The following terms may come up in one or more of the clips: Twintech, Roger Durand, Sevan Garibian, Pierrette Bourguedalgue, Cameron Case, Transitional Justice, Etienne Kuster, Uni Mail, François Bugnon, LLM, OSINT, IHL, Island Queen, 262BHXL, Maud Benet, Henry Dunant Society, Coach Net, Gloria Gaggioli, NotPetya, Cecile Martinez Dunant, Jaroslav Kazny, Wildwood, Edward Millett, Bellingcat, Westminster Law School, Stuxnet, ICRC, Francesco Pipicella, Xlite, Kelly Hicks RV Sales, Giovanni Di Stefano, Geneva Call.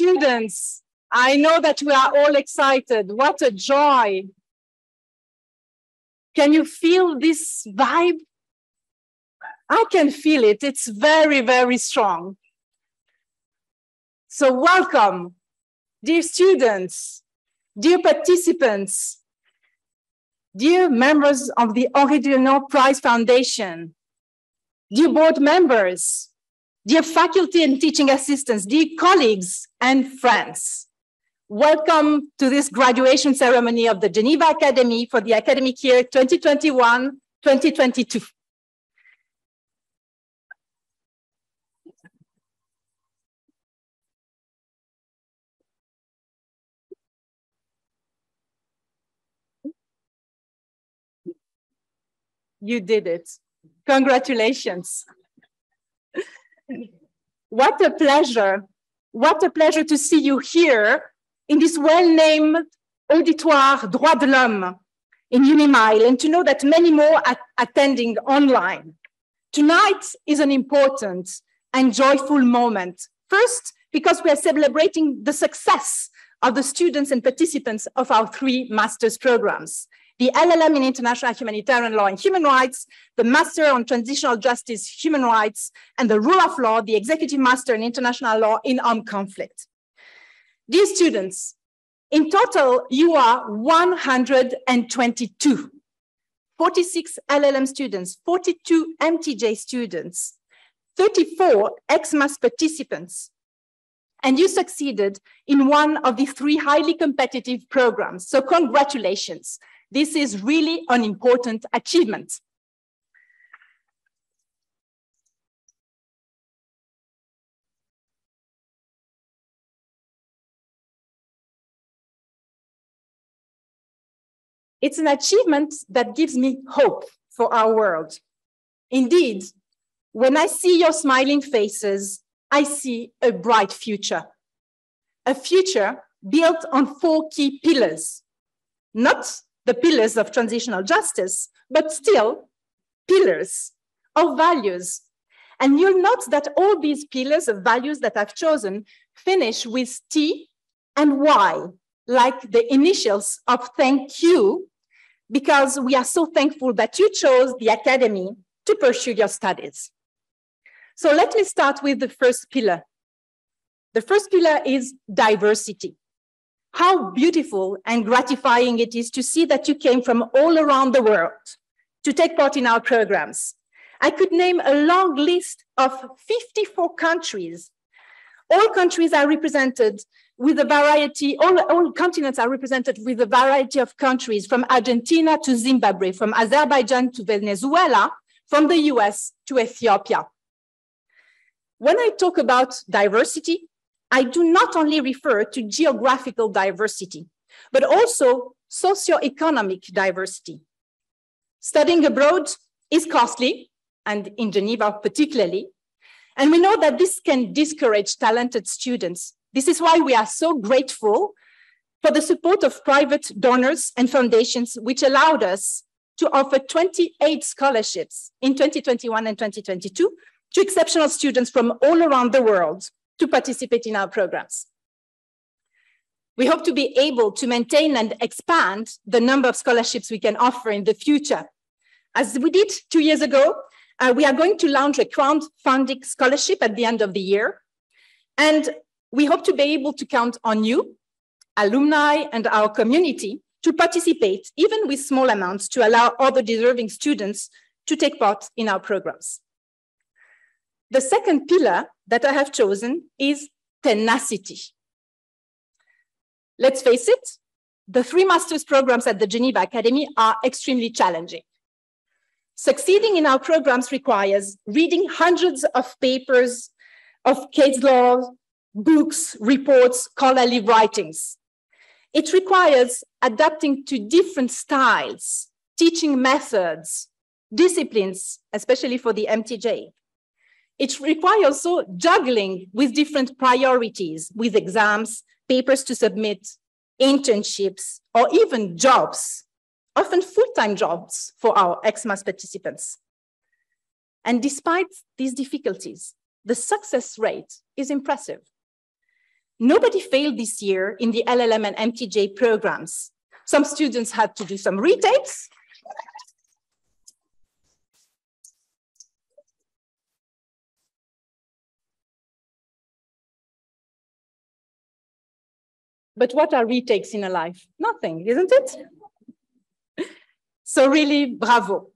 students, I know that we are all excited. What a joy. Can you feel this vibe? I can feel it. It's very, very strong. So welcome, dear students, dear participants, dear members of the Henry Dunant Prize Foundation, dear board members, dear faculty and teaching assistants, dear colleagues and friends. Welcome to this graduation ceremony of the Geneva Academy for the academic year 2021-2022. You did it. Congratulations. What a pleasure. What a pleasure to see you here in this well-named Auditoire Droit de l'Homme in Uni Mail, and to know that many more are attending online. Tonight is an important and joyful moment. First, because we are celebrating the success of the students and participants of our three master's programs: the LLM in International Humanitarian Law and Human Rights, the Master on Transitional Justice, Human Rights, and the Rule of Law, the Executive Master in International Law in Armed Conflict. Dear students, in total, you are 122, 46 LLM students, 42 MTJ students, 34 XMAS participants, and you succeeded in one of the three highly competitive programs. So congratulations. This is really an important achievement. It's an achievement that gives me hope for our world. Indeed, when I see your smiling faces, I see a bright future. A future built on four key pillars, not the pillars of transitional justice, but still pillars of values. And you'll note that all these pillars of values that I've chosen finish with T and Y, like the initials of thank you, because we are so thankful that you chose the academy to pursue your studies. So let me start with the first pillar. The first pillar is diversity. How beautiful and gratifying it is to see that you came from all around the world to take part in our programs. I could name a long list of 54 countries. All countries are represented with a variety, all continents are represented with a variety of countries, from Argentina to Zimbabwe, from Azerbaijan to Venezuela, from the US to Ethiopia. When I talk about diversity, I do not only refer to geographical diversity, but also socioeconomic diversity. Studying abroad is costly, and in Geneva particularly, and we know that this can discourage talented students. This is why we are so grateful for the support of private donors and foundations, which allowed us to offer 28 scholarships in 2021 and 2022 to exceptional students from all around the world to participate in our programs. We hope to be able to maintain and expand the number of scholarships we can offer in the future. As we did 2 years ago, we are going to launch a crowdfunding scholarship at the end of the year. And we hope to be able to count on you, alumni, and our community to participate, even with small amounts, to allow other deserving students to take part in our programs. The second pillar that I have chosen is tenacity. Let's face it, the three master's programs at the Geneva Academy are extremely challenging. Succeeding in our programs requires reading hundreds of papers of case law, books, reports, scholarly writings. It requires adapting to different styles, teaching methods, disciplines, especially for the MTJ. It requires also juggling with different priorities, with exams, papers to submit, internships, or even jobs, often full-time jobs for our XMAS participants. And despite these difficulties, the success rate is impressive. Nobody failed this year in the LLM and MTJ programs. Some students had to do some retakes. But what are retakes in a life? Nothing, isn't it? So really, bravo.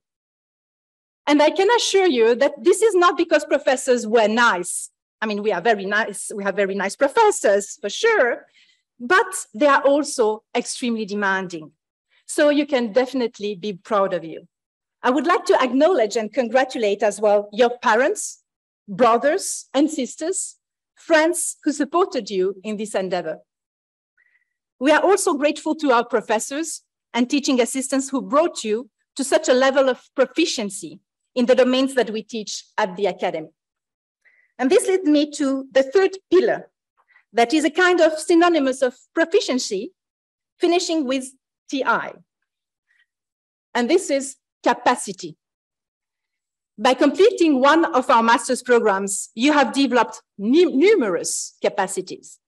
And I can assure you that this is not because professors were nice. I mean, we are very nice. We have very nice professors, for sure. But they are also extremely demanding. So you can definitely be proud of you. I would like to acknowledge and congratulate as well your parents, brothers and sisters, friends who supported you in this endeavor. We are also grateful to our professors and teaching assistants who brought you to such a level of proficiency in the domains that we teach at the academy. And this leads me to the third pillar, that is a kind of synonymous of proficiency, finishing with TI. And this is capacity. By completing one of our master's programs, you have developed numerous capacities.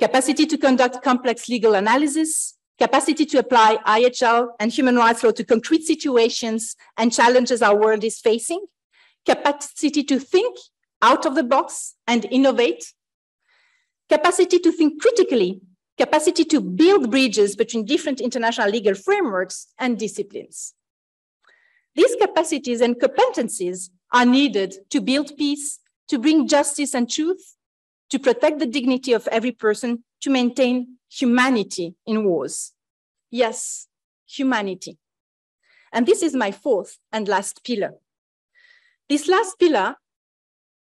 Capacity to conduct complex legal analysis, capacity to apply IHL and human rights law to concrete situations and challenges our world is facing, capacity to think out of the box and innovate, capacity to think critically, capacity to build bridges between different international legal frameworks and disciplines. These capacities and competencies are needed to build peace, to bring justice and truth, to protect the dignity of every person, to maintain humanity in wars. Yes, humanity. And this is my fourth and last pillar. This last pillar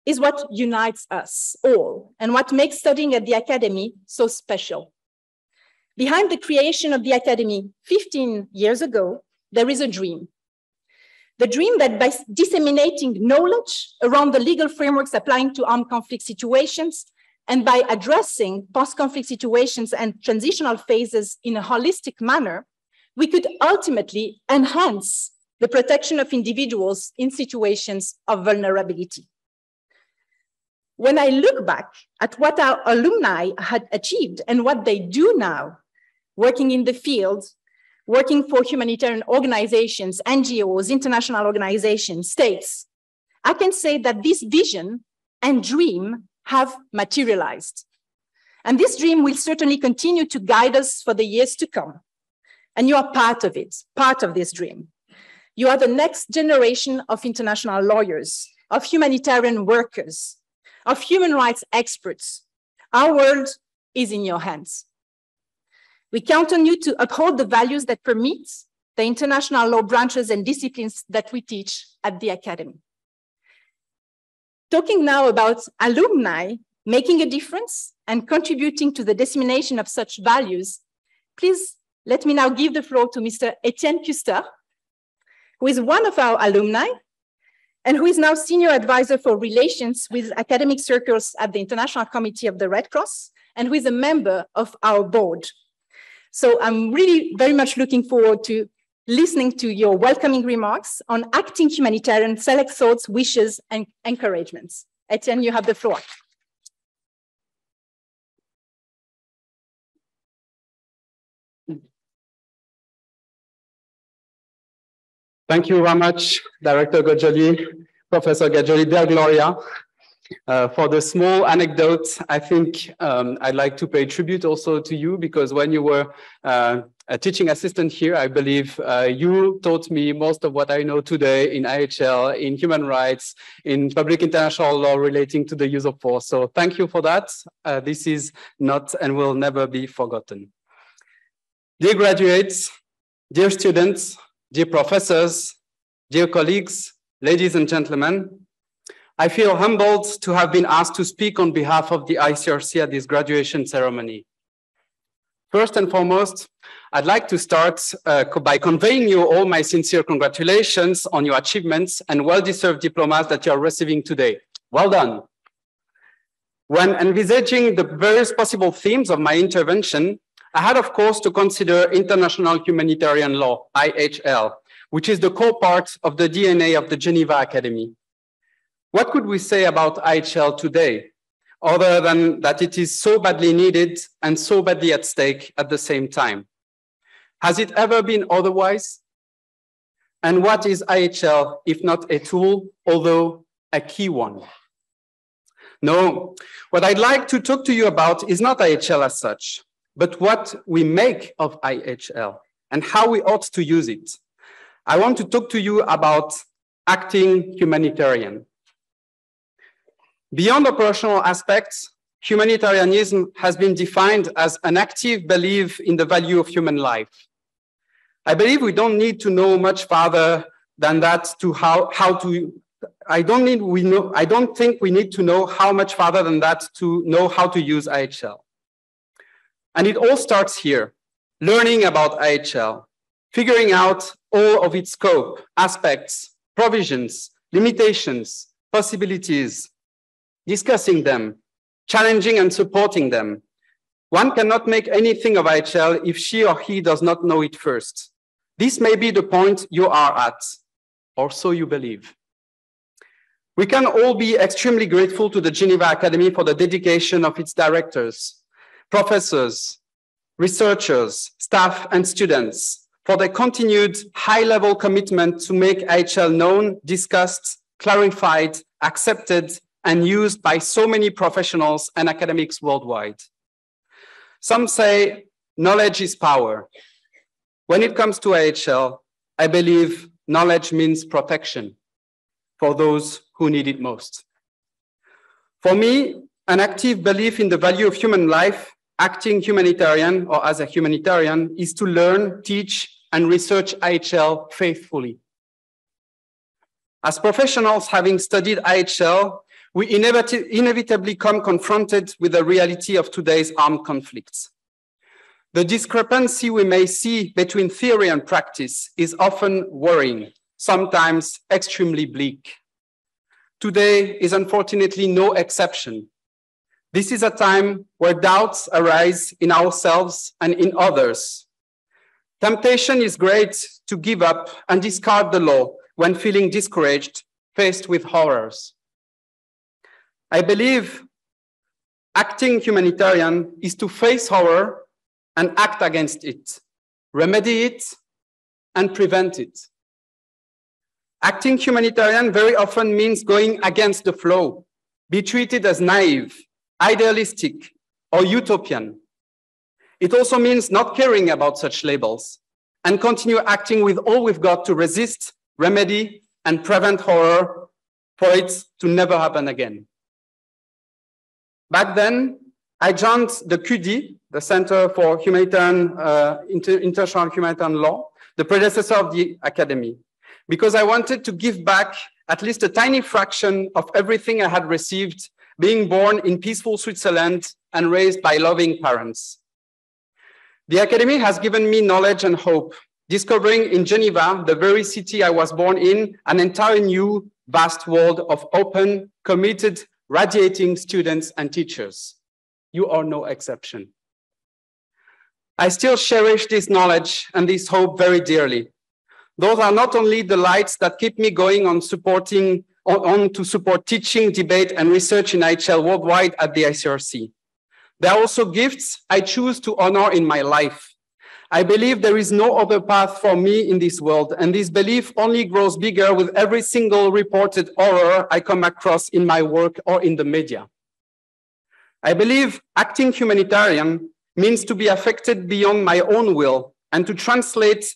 is what unites us all and what makes studying at the academy so special. Behind the creation of the academy 15 years ago, there is a dream. The dream that by disseminating knowledge around the legal frameworks applying to armed conflict situations and by addressing post-conflict situations and transitional phases in a holistic manner, we could ultimately enhance the protection of individuals in situations of vulnerability. When I look back at what our alumni had achieved and what they do now, working in the field, working for humanitarian organizations, NGOs, international organizations, states, I can say that this vision and dream have materialized. And this dream will certainly continue to guide us for the years to come. And you are part of it, part of this dream. You are the next generation of international lawyers, of humanitarian workers, of human rights experts. Our world is in your hands. We count on you to uphold the values that permit the international law branches and disciplines that we teach at the academy. Talking now about alumni making a difference and contributing to the dissemination of such values, please let me now give the floor to Mr. Etienne Kuster, who is one of our alumni and who is now Senior Advisor for Relations with Academic Circles at the International Committee of the Red Cross and who is a member of our board. So I'm really very much looking forward to listening to your welcoming remarks on acting humanitarian select thoughts, wishes, and encouragements. Etienne, you have the floor. Thank you very much, Director Gaggioli, Professor Gaggioli, dear Gloria. For the small anecdote, I think I'd like to pay tribute also to you, because when you were a teaching assistant here, I believe you taught me most of what I know today in IHL, in human rights, in public international law relating to the use of force. So thank you for that. This is not and will never be forgotten. Dear graduates, dear students, dear professors, dear colleagues, ladies and gentlemen, I feel humbled to have been asked to speak on behalf of the ICRC at this graduation ceremony. First and foremost, I'd like to start by conveying you all my sincere congratulations on your achievements and well-deserved diplomas that you are receiving today. Well done. When envisaging the various possible themes of my intervention, I had, of course, to consider international humanitarian law, IHL, which is the core part of the DNA of the Geneva Academy. What could we say about IHL today? other than that it is so badly needed and so badly at stake at the same time. Has it ever been otherwise? And what is IHL if not a tool, although a key one? No, what I'd like to talk to you about is not IHL as such, but what we make of IHL and how we ought to use it. I want to talk to you about acting humanitarian. Beyond operational aspects, humanitarianism has been defined as an active belief in the value of human life. I believe we don't need to know much farther than that to I don't think we need to know how much farther than that to know how to use IHL. And it all starts here, learning about IHL, figuring out all of its scope, aspects, provisions, limitations, possibilities, discussing them, challenging and supporting them. One cannot make anything of IHL if she or he does not know it first. This may be the point you are at, or so you believe. We can all be extremely grateful to the Geneva Academy for the dedication of its directors, professors, researchers, staff, and students, for their continued high-level commitment to make IHL known, discussed, clarified, accepted, and used by so many professionals and academics worldwide. Some say knowledge is power. When it comes to IHL, I believe knowledge means protection for those who need it most. For me, an active belief in the value of human life, acting humanitarian or as a humanitarian, is to learn, teach, and research IHL faithfully. As professionals having studied IHL, we inevitably come confronted with the reality of today's armed conflicts. The discrepancy we may see between theory and practice is often worrying, sometimes extremely bleak. Today is unfortunately no exception. This is a time where doubts arise in ourselves and in others. Temptation is great to give up and discard the law when feeling discouraged, faced with horrors. I believe acting humanitarian is to face horror and act against it, remedy it, and prevent it. Acting humanitarian very often means going against the flow, be treated as naive, idealistic, or utopian. It also means not caring about such labels and continue acting with all we've got to resist, remedy, and prevent horror for it to never happen again. Back then, I joined the QD, the Center for Humanitarian, International Humanitarian Law, the predecessor of the Academy, because I wanted to give back at least a tiny fraction of everything I had received, being born in peaceful Switzerland and raised by loving parents. The Academy has given me knowledge and hope, discovering in Geneva, the very city I was born in, an entire new, vast world of open, committed, radiating students and teachers. You are no exception. I still cherish this knowledge and this hope very dearly. Those are not only the lights that keep me going on to support teaching, debate, and research in IHL worldwide at the ICRC. They are also gifts I choose to honor in my life. I believe there is no other path for me in this world, and this belief only grows bigger with every single reported horror I come across in my work or in the media. I believe acting humanitarian means to be affected beyond my own will and to translate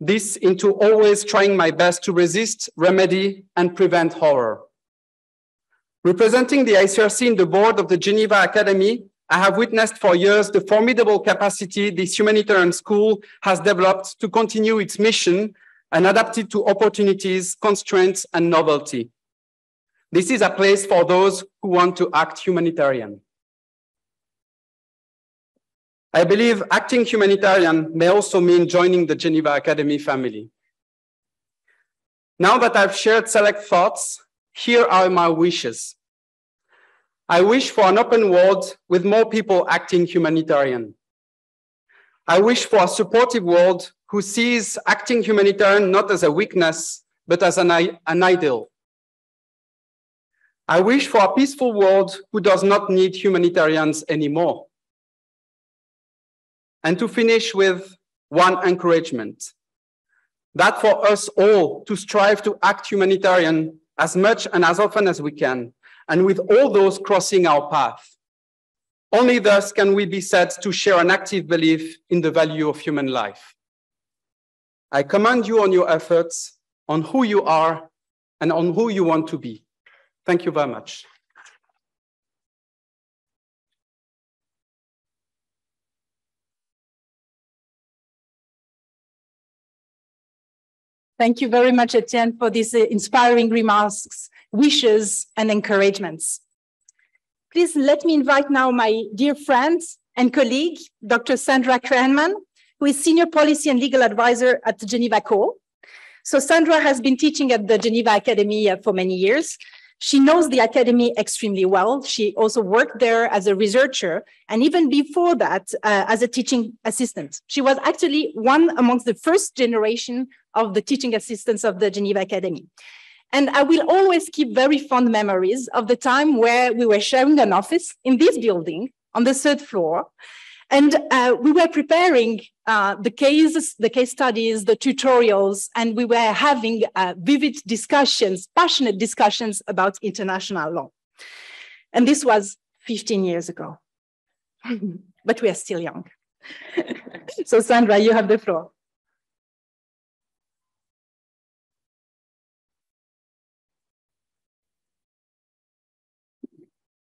this into always trying my best to resist, remedy, and prevent horror. Representing the ICRC in the board of the Geneva Academy, I have witnessed for years the formidable capacity this humanitarian school has developed to continue its mission and adapt it to opportunities, constraints, and novelty. This is a place for those who want to act humanitarian. I believe acting humanitarian may also mean joining the Geneva Academy family. Now that I've shared select thoughts, here are my wishes. I wish for an open world with more people acting humanitarian. I wish for a supportive world who sees acting humanitarian not as a weakness, but as an ideal. I wish for a peaceful world who does not need humanitarians anymore. And to finish with one encouragement, that for us all to strive to act humanitarian as much and as often as we can, and with all those crossing our path. Only thus can we be said to share an active belief in the value of human life. I commend you on your efforts, on who you are, and on who you want to be. Thank you very much. Thank you very much, Etienne, for these inspiring remarks, wishes, and encouragements. Please let me invite now my dear friend and colleague, Dr. Sandra Krähenmann, who is Senior Policy and Legal Advisor at the Geneva Call. So Sandra has been teaching at the Geneva Academy for many years. She knows the academy extremely well. She also worked there as a researcher, and even before that, as a teaching assistant. She was actually one amongst the first generation of the teaching assistants of the Geneva Academy. And I will always keep very fond memories of the time where we were sharing an office in this building on the third floor. And we were preparing the cases, the case studies, the tutorials, and we were having vivid discussions, passionate discussions about international law. And this was 15 years ago, but we are still young. So Sandra, you have the floor.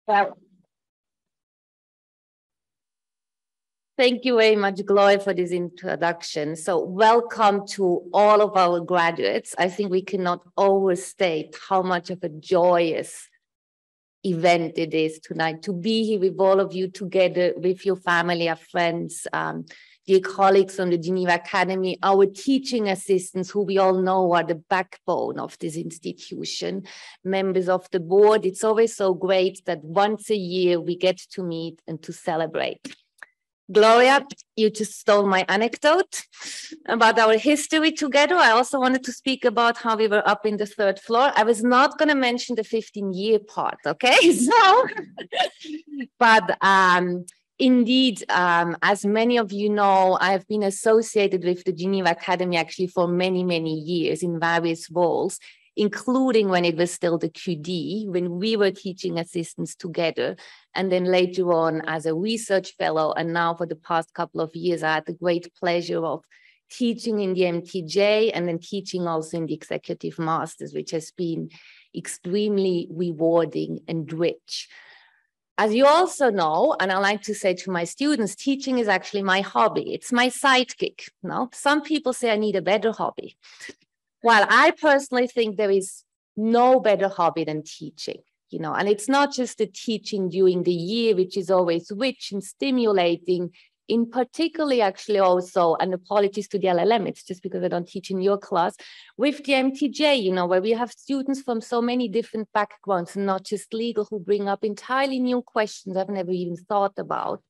Wow. Thank you very much, Gloria, for this introduction. So welcome to all of our graduates. I think we cannot overstate how much of a joyous event it is tonight to be here with all of you together, with your family, our friends, dear colleagues from the Geneva Academy, our teaching assistants, who we all know are the backbone of this institution, members of the board. It's always so great that once a year we get to meet and to celebrate. Gloria, you just stole my anecdote about our history together. I also wanted to speak about how we were up in the third floor. I was not going to mention the 15-year part, okay? So, but indeed, as many of you know, I have been associated with the Geneva Academy actually for many, many years in various roles, including when it was still the QD, when we were teaching assistants together, and then later on as a research fellow, and now for the past couple of years, I had the great pleasure of teaching in the MTJ and then teaching also in the Executive Masters, which has been extremely rewarding and rich. As you also know, and I like to say to my students, teaching is actually my hobby. It's my sidekick. No? Some people say I need a better hobby. Well, I personally think there is no better hobby than teaching, you know, and it's not just the teaching during the year, which is always rich and stimulating, in particularly actually also, and apologies to the LLM, it's just because I don't teach in your class, with the MTJ, you know, where we have students from so many different backgrounds, not just legal, who bring up entirely new questions I've never even thought about.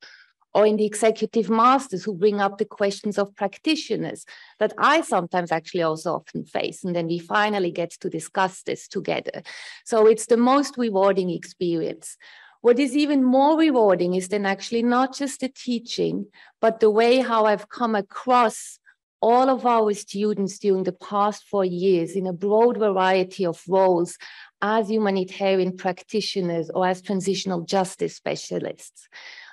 Or in the Executive Masters, who bring up the questions of practitioners that I sometimes actually also often face. And then we finally get to discuss this together. So it's the most rewarding experience. What is even more rewarding is then actually not just the teaching, but the way how I've come across all of our students during the past 4 years in a broad variety of roles as humanitarian practitioners or as transitional justice specialists.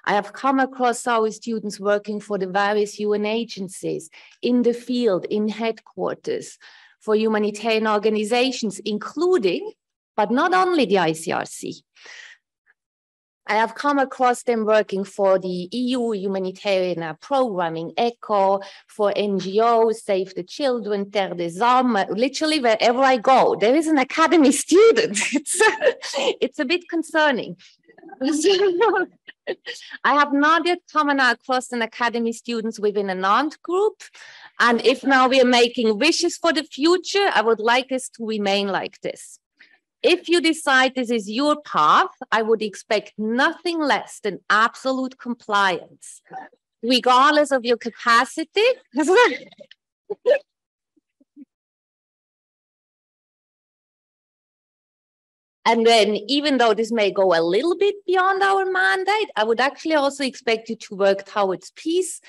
I have come across our students working for the various UN agencies in the field, in headquarters, for humanitarian organizations, including, but not only the ICRC. I have come across them working for the EU humanitarian programming, ECHO, for NGOs, Save the Children, Terre des Hommes. Literally wherever I go, there is an academy student. It's a bit concerning. I have not yet come across an academy students within an armed group. And if now we are making wishes for the future, I would like us to remain like this. If you decide this is your path, I would expect nothing less than absolute compliance, regardless of your capacity. And then, even though this may go a little bit beyond our mandate, I would actually also expect you to work towards peace,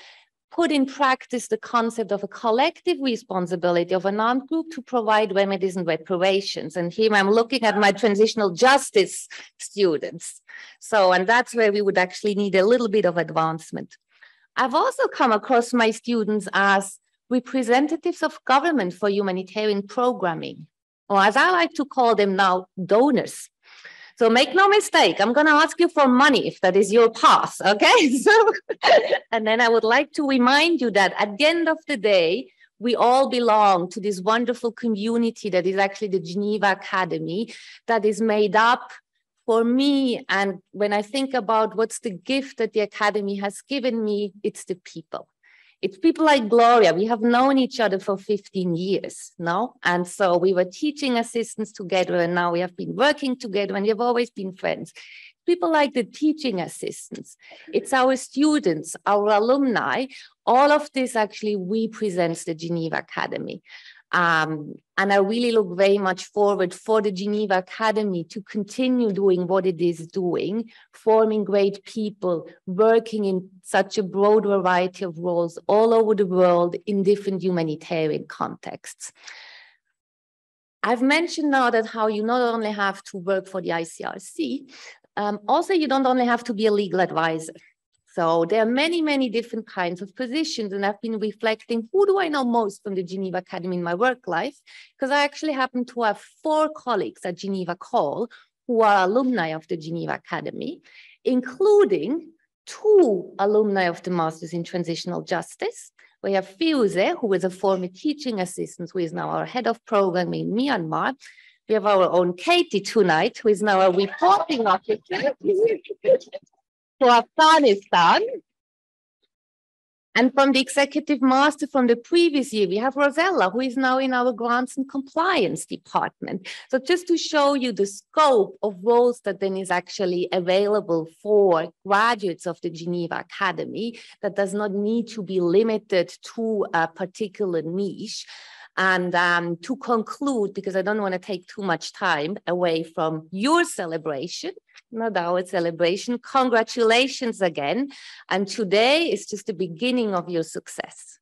put in practice the concept of a collective responsibility of an armed group to provide remedies and reparations. And here I'm looking at my transitional justice students. So, and that's where we would actually need a little bit of advancement. I've also come across my students as representatives of government for humanitarian programming, or as I like to call them now, donors. So make no mistake, I'm going to ask you for money if that is your path, okay? So, and then I would like to remind you that at the end of the day, we all belong to this wonderful community that is actually the Geneva Academy, that is made up for me. And when I think about what's the gift that the Academy has given me, it's the people. It's people like Gloria. We have known each other for 15 years, no? And so we were teaching assistants together, and now we have been working together, and we have always been friends. People like the teaching assistants. It's our students, our alumni. All of this actually represents the Geneva Academy. And I really look very much forward for the Geneva Academy to continue doing what it is doing, forming great people, working in such a broad variety of roles all over the world in different humanitarian contexts. I've mentioned now that how you not only have to work for the ICRC, also you don't only have to be a legal advisor. So there are many, many different kinds of positions, and I've been reflecting, who do I know most from the Geneva Academy in my work life? Because I actually happen to have 4 colleagues at Geneva Call who are alumni of the Geneva Academy, including 2 alumni of the Masters in Transitional Justice. We have Fiuze, who is a former teaching assistant, who is now our head of program in Myanmar. We have our own Katie tonight, who is now a reporting officer. To Afghanistan. And from the executive master from the previous year, we have Rosella, who is now in our grants and compliance department. So just to show you the scope of roles that then is actually available for graduates of the Geneva Academy, that does not need to be limited to a particular niche. And to conclude, because I don't want to take too much time away from your celebration, not our celebration, congratulations again. And today is just the beginning of your success.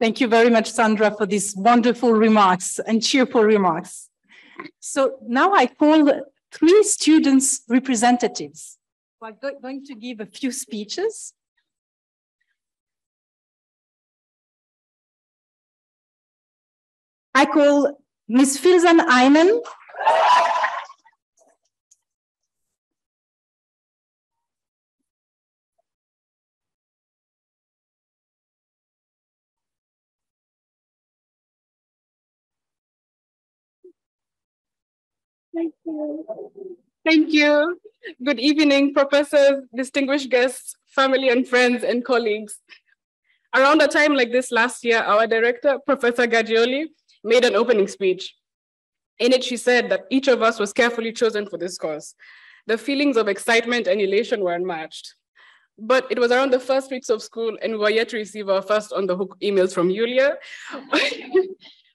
Thank you very much, Sandra, for these wonderful remarks and cheerful remarks. So now I call 3 students' representatives. We're going to give a few speeches. I call Ms. Filsan Einan, thank you. Thank you. Good evening, professors, distinguished guests, family and friends and colleagues. Around a time like this last year, our director, Professor Gaggioli, made an opening speech. In it, she said that each of us was carefully chosen for this cause. The feelings of excitement and elation were unmatched. But it was around the first weeks of school, and we were yet to receive our first on the hook emails from Yulia.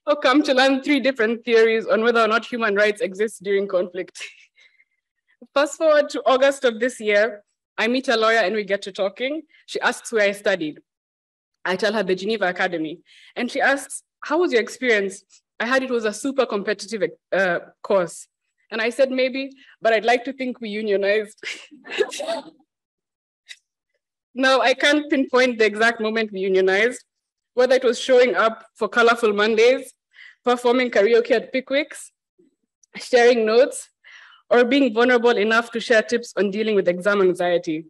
Or come to learn 3 different theories on whether or not human rights exist during conflict. Fast forward to August of this year, I meet a lawyer and we get to talking. She asks where I studied. I tell her the Geneva Academy. And she asks, how was your experience? I heard it was a super competitive course. And I said, maybe, but I'd like to think we unionized. Now, I can't pinpoint the exact moment we unionized, whether it was showing up for Colorful Mondays, performing karaoke at Pickwick's, sharing notes, or being vulnerable enough to share tips on dealing with exam anxiety.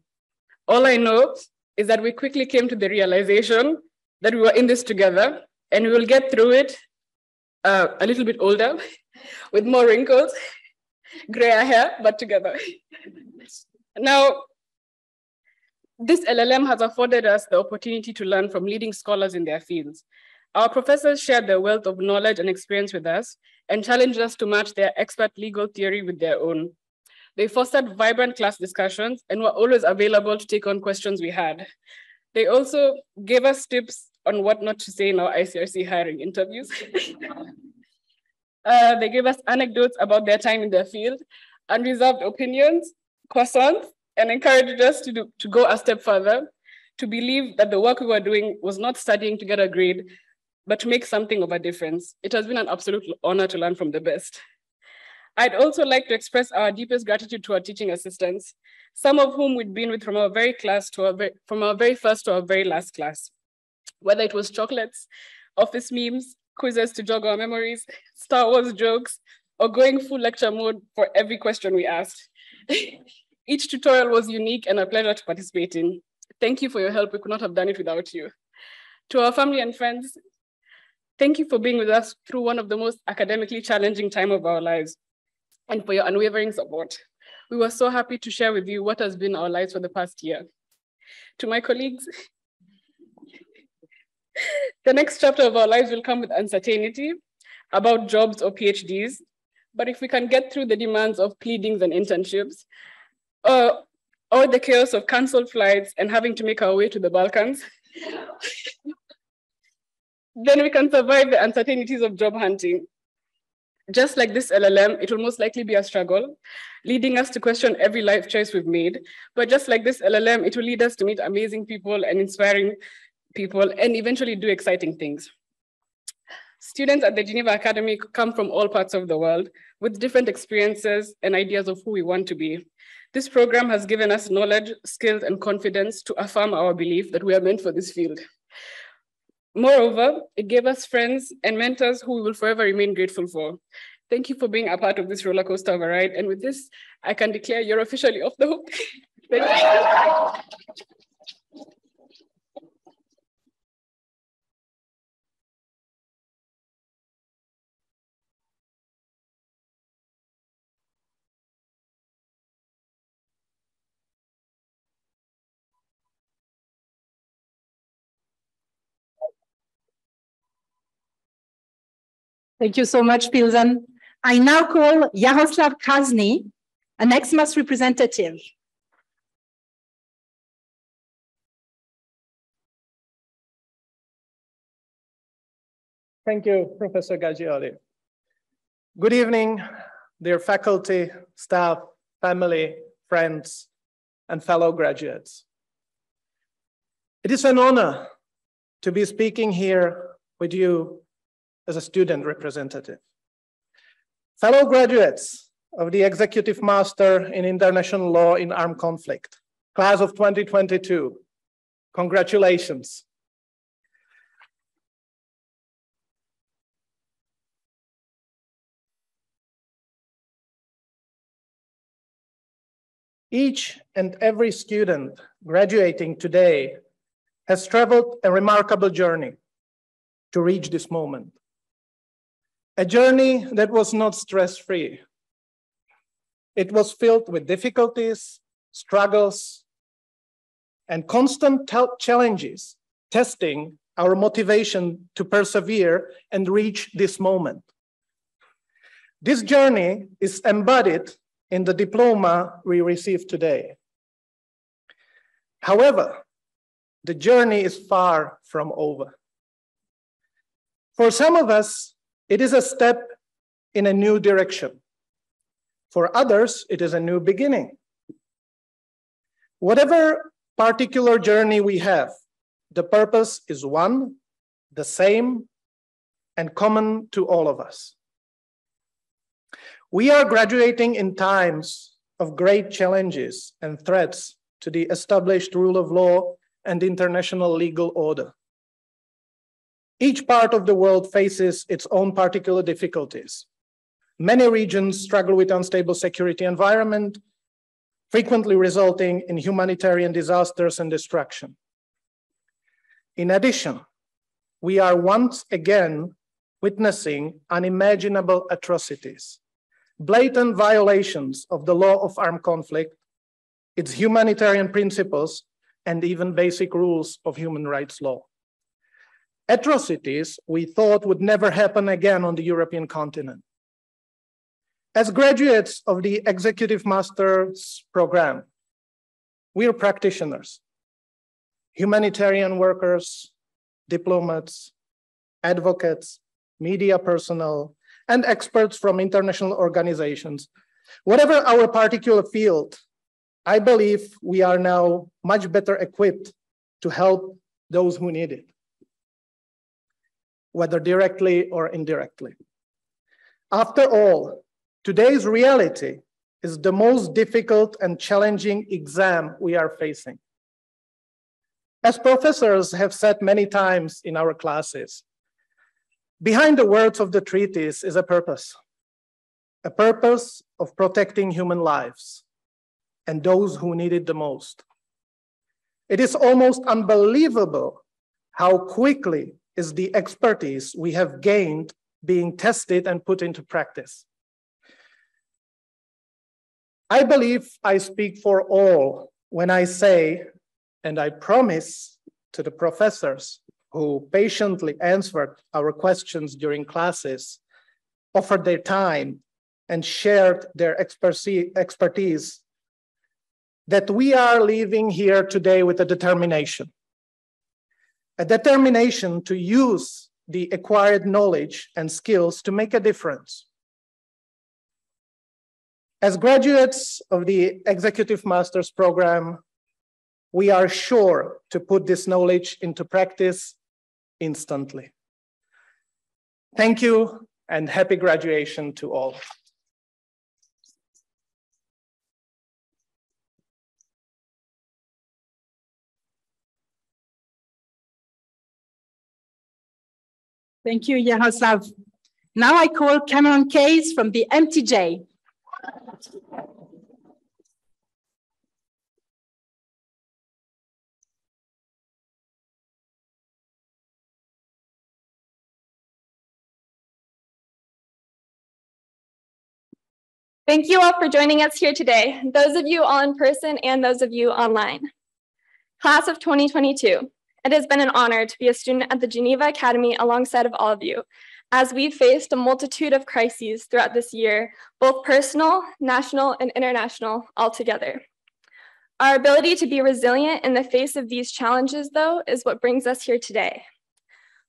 All I know is that we quickly came to the realization that we were in this together, and we will get through it a little bit older, with more wrinkles, grayer hair, but together. Now, this LLM has afforded us the opportunity to learn from leading scholars in their fields. Our professors shared their wealth of knowledge and experience with us and challenged us to match their expert legal theory with their own. They fostered vibrant class discussions and were always available to take on questions we had. They also gave us tips on what not to say in our ICRC hiring interviews. They gave us anecdotes about their time in their field, unreserved opinions, croissants, and encouraged us to go a step further, to believe that the work we were doing was not studying to get a grade, but to make something of a difference. It has been an absolute honor to learn from the best. I'd also like to express our deepest gratitude to our teaching assistants, some of whom we'd been with from our very first to our very last class. Whether it was chocolates, office memes, quizzes to jog our memories, Star Wars jokes, or going full lecture mode for every question we asked. Each tutorial was unique and a pleasure to participate in. Thank you for your help. We could not have done it without you. To our family and friends, thank you for being with us through one of the most academically challenging time of our lives and for your unwavering support. We were so happy to share with you what has been our lives for the past year. To my colleagues, the next chapter of our lives will come with uncertainty about jobs or PhDs, but if we can get through the demands of pleadings and internships, or the chaos of canceled flights and having to make our way to the Balkans, then we can survive the uncertainties of job hunting. Just like this LLM, it will most likely be a struggle, leading us to question every life choice we've made. But just like this LLM, it will lead us to meet amazing people and inspiring people and eventually do exciting things. Students at the Geneva Academy come from all parts of the world with different experiences and ideas of who we want to be. This program has given us knowledge, skills, and confidence to affirm our belief that we are meant for this field. Moreover, it gave us friends and mentors who we will forever remain grateful for. Thank you for being a part of this roller coaster of a ride. And with this, I can declare you're officially off the hook. Thank you. Thank you so much, Filsan. I now call Jaroslav Kazny, an XMAS representative. Thank you, Professor Gaggioli. Good evening, dear faculty, staff, family, friends, and fellow graduates. It is an honor to be speaking here with you as a student representative. Fellow graduates of the Executive Master in International Law in Armed Conflict, class of 2022, congratulations. Each and every student graduating today has traveled a remarkable journey to reach this moment. A journey that was not stress-free. It was filled with difficulties, struggles, and constant challenges, testing our motivation to persevere and reach this moment. This journey is embodied in the diploma we receive today. However, the journey is far from over. For some of us, it is a step in a new direction. For others, it is a new beginning. Whatever particular journey we have, the purpose is one, the same, and common to all of us. We are graduating in times of great challenges and threats to the established rule of law and international legal order. Each part of the world faces its own particular difficulties. Many regions struggle with unstable security environment, frequently resulting in humanitarian disasters and destruction. In addition, we are once again witnessing unimaginable atrocities, blatant violations of the law of armed conflict, its humanitarian principles, and even basic rules of human rights law. Atrocities we thought would never happen again on the European continent. As graduates of the Executive Master's program, we are practitioners, humanitarian workers, diplomats, advocates, media personnel, and experts from international organizations. Whatever our particular field, I believe we are now much better equipped to help those who need it, whether directly or indirectly. After all, today's reality is the most difficult and challenging exam we are facing. As professors have said many times in our classes, behind the words of the treaties is a purpose of protecting human lives and those who need it the most. It is almost unbelievable how quickly is the expertise we have gained being tested and put into practice. I believe I speak for all when I say, and I promise to the professors who patiently answered our questions during classes, offered their time, and shared their expertise, that we are leaving here today with a determination to use the acquired knowledge and skills to make a difference. As graduates of the Executive Master's program, we are sure to put this knowledge into practice instantly. Thank you and happy graduation to all. Thank you, Jaroslav. Now I call Cameron Case from the MTJ. Thank you all for joining us here today, those of you all in person and those of you online. Class of 2022, it has been an honor to be a student at the Geneva Academy alongside of all of you, as we faced a multitude of crises throughout this year, both personal, national, and international altogether. Our ability to be resilient in the face of these challenges, though, is what brings us here today.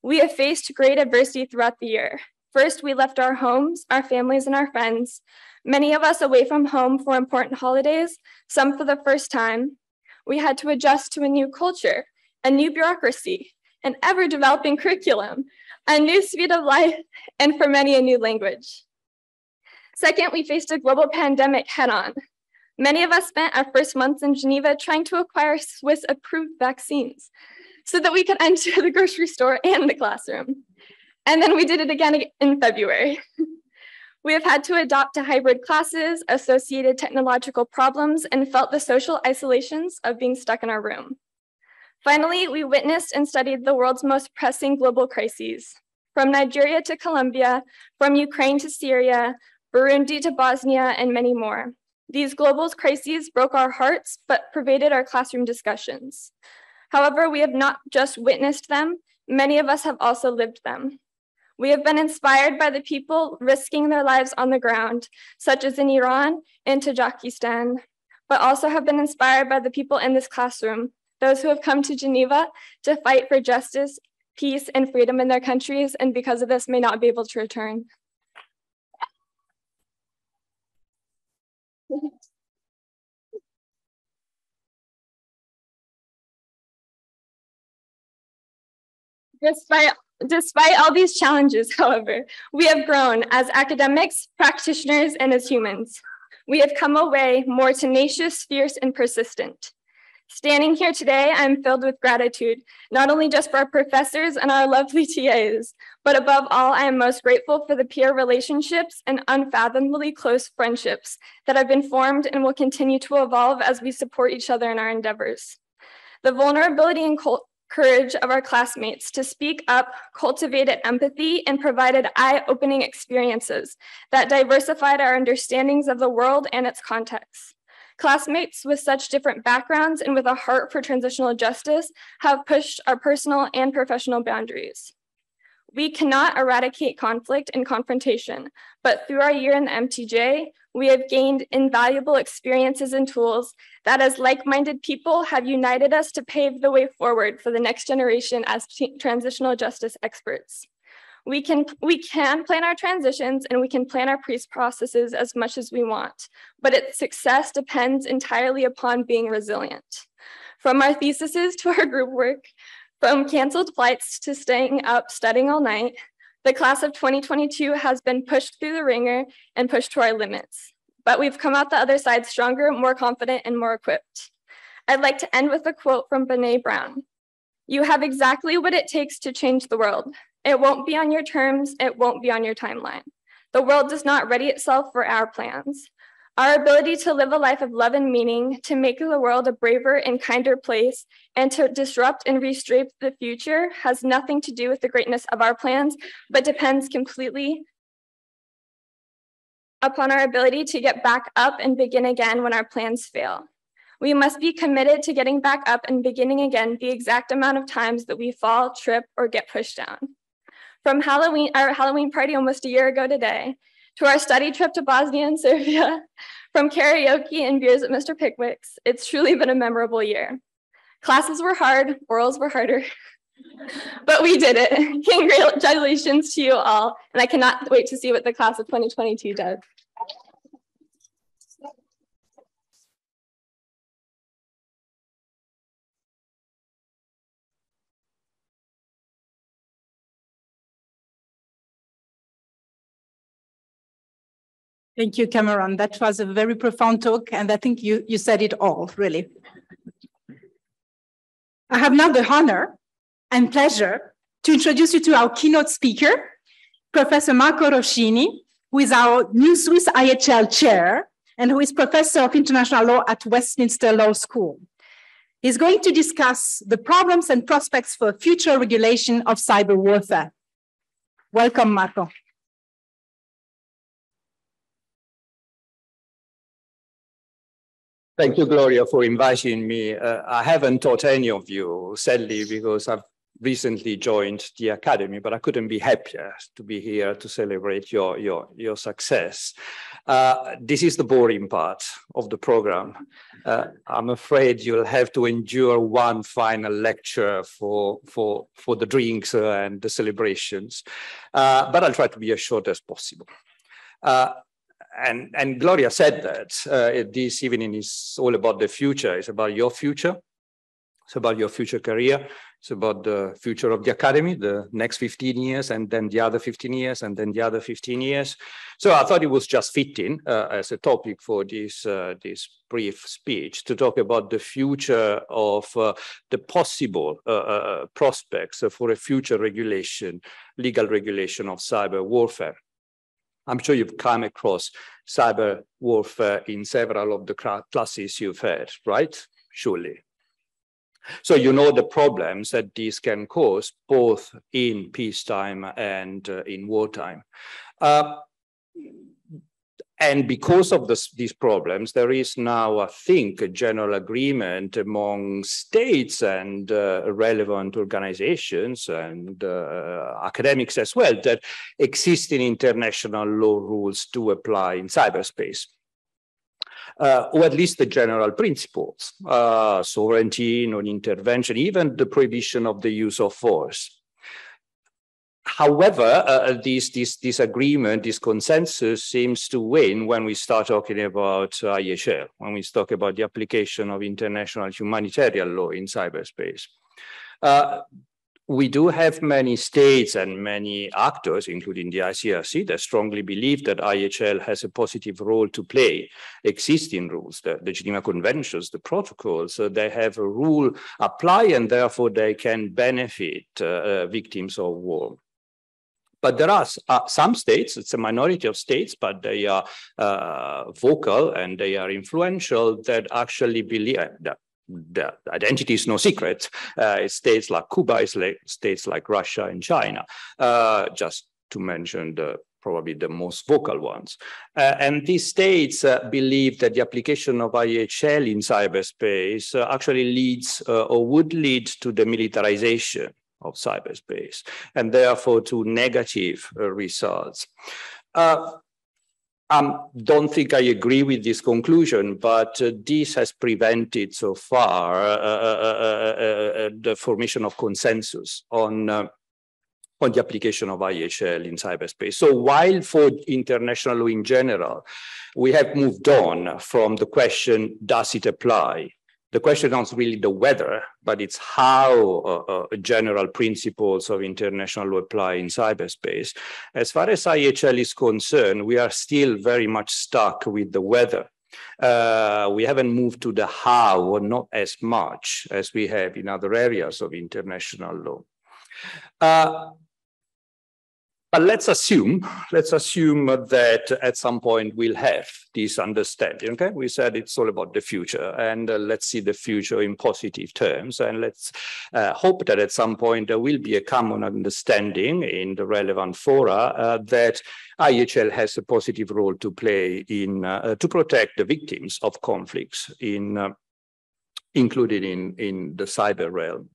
We have faced great adversity throughout the year. First, we left our homes, our families, and our friends, many of us away from home for important holidays, some for the first time. We had to adjust to a new culture, a new bureaucracy, an ever-developing curriculum, a new speed of life, and for many, a new language. Second, we faced a global pandemic head-on. Many of us spent our first months in Geneva trying to acquire Swiss-approved vaccines so that we could enter the grocery store and the classroom. And then we did it again in February. We have had to adopt to hybrid classes, associated technological problems, and felt the social isolations of being stuck in our room. Finally, we witnessed and studied the world's most pressing global crises, from Nigeria to Colombia, from Ukraine to Syria, Burundi to Bosnia, and many more. These global crises broke our hearts, but pervaded our classroom discussions. However, we have not just witnessed them, many of us have also lived them. We have been inspired by the people risking their lives on the ground, such as in Iran and Tajikistan, but also have been inspired by the people in this classroom, those who have come to Geneva to fight for justice, peace, and freedom in their countries, and because of this may not be able to return. Despite all these challenges, however, we have grown as academics, practitioners, and as humans. We have come away more tenacious, fierce, and persistent. Standing here today, I'm filled with gratitude, not only just for our professors and our lovely TAs, but above all, I am most grateful for the peer relationships and unfathomably close friendships that have been formed and will continue to evolve as we support each other in our endeavors. The vulnerability and courage of our classmates to speak up, cultivated empathy, and provided eye-opening experiences that diversified our understandings of the world and its contexts. Classmates with such different backgrounds and with a heart for transitional justice have pushed our personal and professional boundaries. We cannot eradicate conflict and confrontation, but through our year in the MTJ, we have gained invaluable experiences and tools that as like-minded people have united us to pave the way forward for the next generation as transitional justice experts. We can plan our transitions and we can plan our processes as much as we want, but its success depends entirely upon being resilient. From our theses to our group work, from canceled flights to staying up studying all night, the class of 2022 has been pushed through the ringer and pushed to our limits, but we've come out the other side stronger, more confident, and more equipped. I'd like to end with a quote from Brene Brown. "You have exactly what it takes to change the world. It won't be on your terms, it won't be on your timeline. The world does not ready itself for our plans. Our ability to live a life of love and meaning, to make the world a braver and kinder place, and to disrupt and reshape the future has nothing to do with the greatness of our plans, but depends completely upon our ability to get back up and begin again when our plans fail. We must be committed to getting back up and beginning again the exact amount of times that we fall, trip, or get pushed down." From our Halloween party almost a year ago today, to our study trip to Bosnia and Serbia, from karaoke and beers at Mr. Pickwick's, it's truly been a memorable year. Classes were hard, orals were harder, but we did it. Congratulations to you all, and I cannot wait to see what the class of 2022 does. Thank you, Cameron. That was a very profound talk, and I think you said it all, really. I have now the honor and pleasure to introduce you to our keynote speaker, Professor Marco Roscini, who is our new Swiss IHL chair and who is Professor of International Law at Westminster Law School. He's going to discuss the problems and prospects for future regulation of cyber warfare. Welcome, Marco. Thank you, Gloria, for inviting me. I haven't taught any of you, sadly, because I've recently joined the academy, but I couldn't be happier to be here to celebrate your success. This is the boring part of the program. I'm afraid you'll have to endure one final lecture for the drinks and the celebrations, but I'll try to be as short as possible. And Gloria said that this evening is all about the future. It's about your future. It's about your future career. It's about the future of the academy, the next 15 years, and then the other 15 years, and then the other 15 years. So I thought it was just fitting as a topic for this brief speech to talk about the future of the possible prospects for a future regulation, legal regulation of cyber warfare. I'm sure you've come across cyber warfare in several of the classes you've had, right? Surely. So you know the problems that this can cause, both in peacetime and in wartime. And because of these problems, there is now, I think, a general agreement among states and relevant organizations and academics as well that existing international law rules do apply in cyberspace. Or at least the general principles, sovereignty, non-intervention, even the prohibition of the use of force. However, this agreement, this consensus seems to wane when we start talking about IHL, when we talk about the application of international humanitarian law in cyberspace. We do have many states and many actors, including the ICRC, that strongly believe that IHL has a positive role to play. Existing rules, the Geneva Conventions, the protocols, they have a rule apply and therefore they can benefit victims of war. But there are some states, it's a minority of states, but they are vocal and they are influential that actually believe that the identity is no secret. It's states like Cuba, it's states like Russia and China, just to mention probably the most vocal ones. And these states believe that the application of IHL in cyberspace actually leads or would lead to the militarization of cyberspace, and therefore to negative results. Don't think I agree with this conclusion, but this has prevented so far the formation of consensus on the application of IHL in cyberspace. So while for international law in general, we have moved on from the question, does it apply? The question is not really the whether, but it's how general principles of international law apply in cyberspace. As far as IHL is concerned, we are still very much stuck with the whether. We haven't moved to the how, or not as much as we have in other areas of international law. But let's assume that at some point we'll have this understanding, okay? We said it's all about the future, and let's see the future in positive terms, and let's hope that at some point there will be a common understanding in the relevant fora that IHL has a positive role to play in to protect the victims of conflicts, in included in the cyber realm.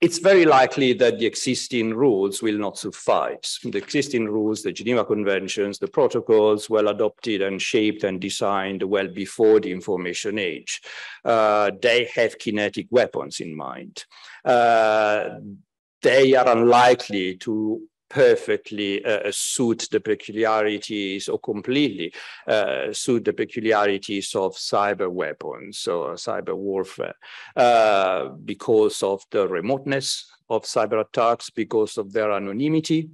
It's very likely that the existing rules will not suffice. The existing rules, the Geneva Conventions, the protocols were adopted and shaped and designed well before the information age. They have kinetic weapons in mind. They are unlikely to perfectly suit the peculiarities, or completely suit the peculiarities of cyber weapons or cyber warfare, because of the remoteness of cyber attacks, because of their anonymity,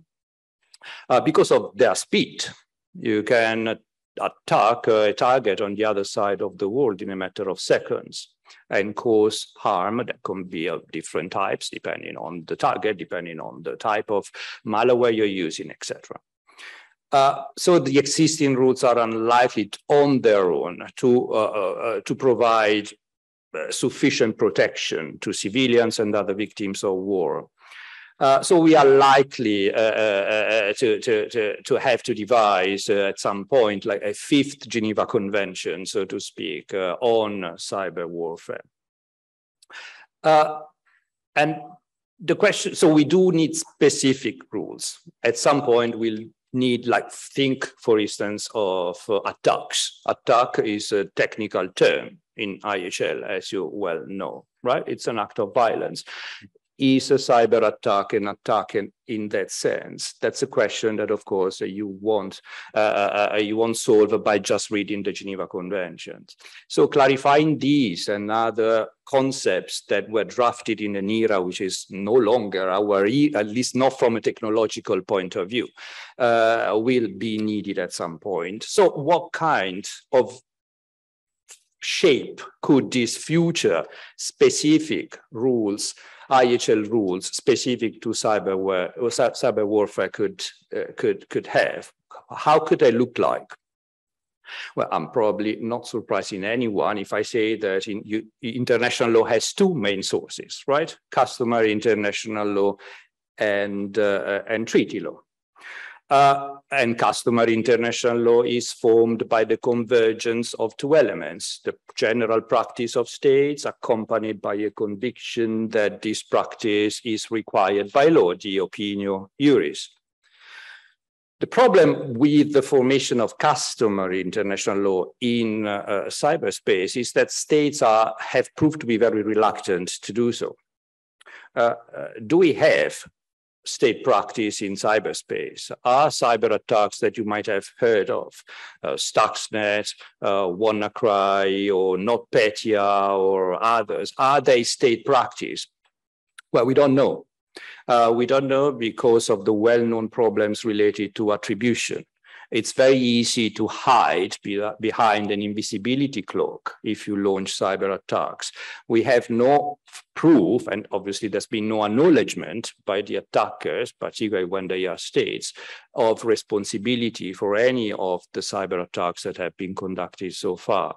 because of their speed. You can attack a target on the other side of the world in a matter of seconds and cause harm that can be of different types, depending on the target, depending on the type of malware you're using, etc. So the existing rules are unlikely on their own to provide sufficient protection to civilians and other victims of war. So we are likely to have to devise at some point like a fifth Geneva Convention, so to speak, on cyber warfare. And the question, so we do need specific rules. At some point we'll need, like, think, for instance, of attacks. Attack is a technical term in IHL, as you well know, right? It's an act of violence. Is a cyber attack an attack in that sense? That's a question that, of course, you won't solve by just reading the Geneva Conventions. So clarifying these and other concepts that were drafted in an era which is no longer our era, at least not from a technological point of view, will be needed at some point. So what kind of shape could these future specific rules, IHL rules specific to cyber warfare could have? How could they look like? Well, I'm probably not surprising anyone if I say that international law has two main sources, right? Customary international law and treaty law. And customary international law is formed by the convergence of two elements, the general practice of states accompanied by a conviction that this practice is required by law, the opinio juris. The problem with the formation of customary international law in cyberspace is that states have proved to be very reluctant to do so. Do we have state practice in cyberspace? Are cyber attacks that you might have heard of, Stuxnet, WannaCry, or NotPetya, or others, are they state practice? Well, we don't know. We don't know because of the well-known problems related to attribution. It's very easy to hide behind an invisibility cloak if you launch cyber attacks. We have no proof, and obviously there's been no acknowledgement by the attackers, particularly when they are states, of responsibility for any of the cyber attacks that have been conducted so far.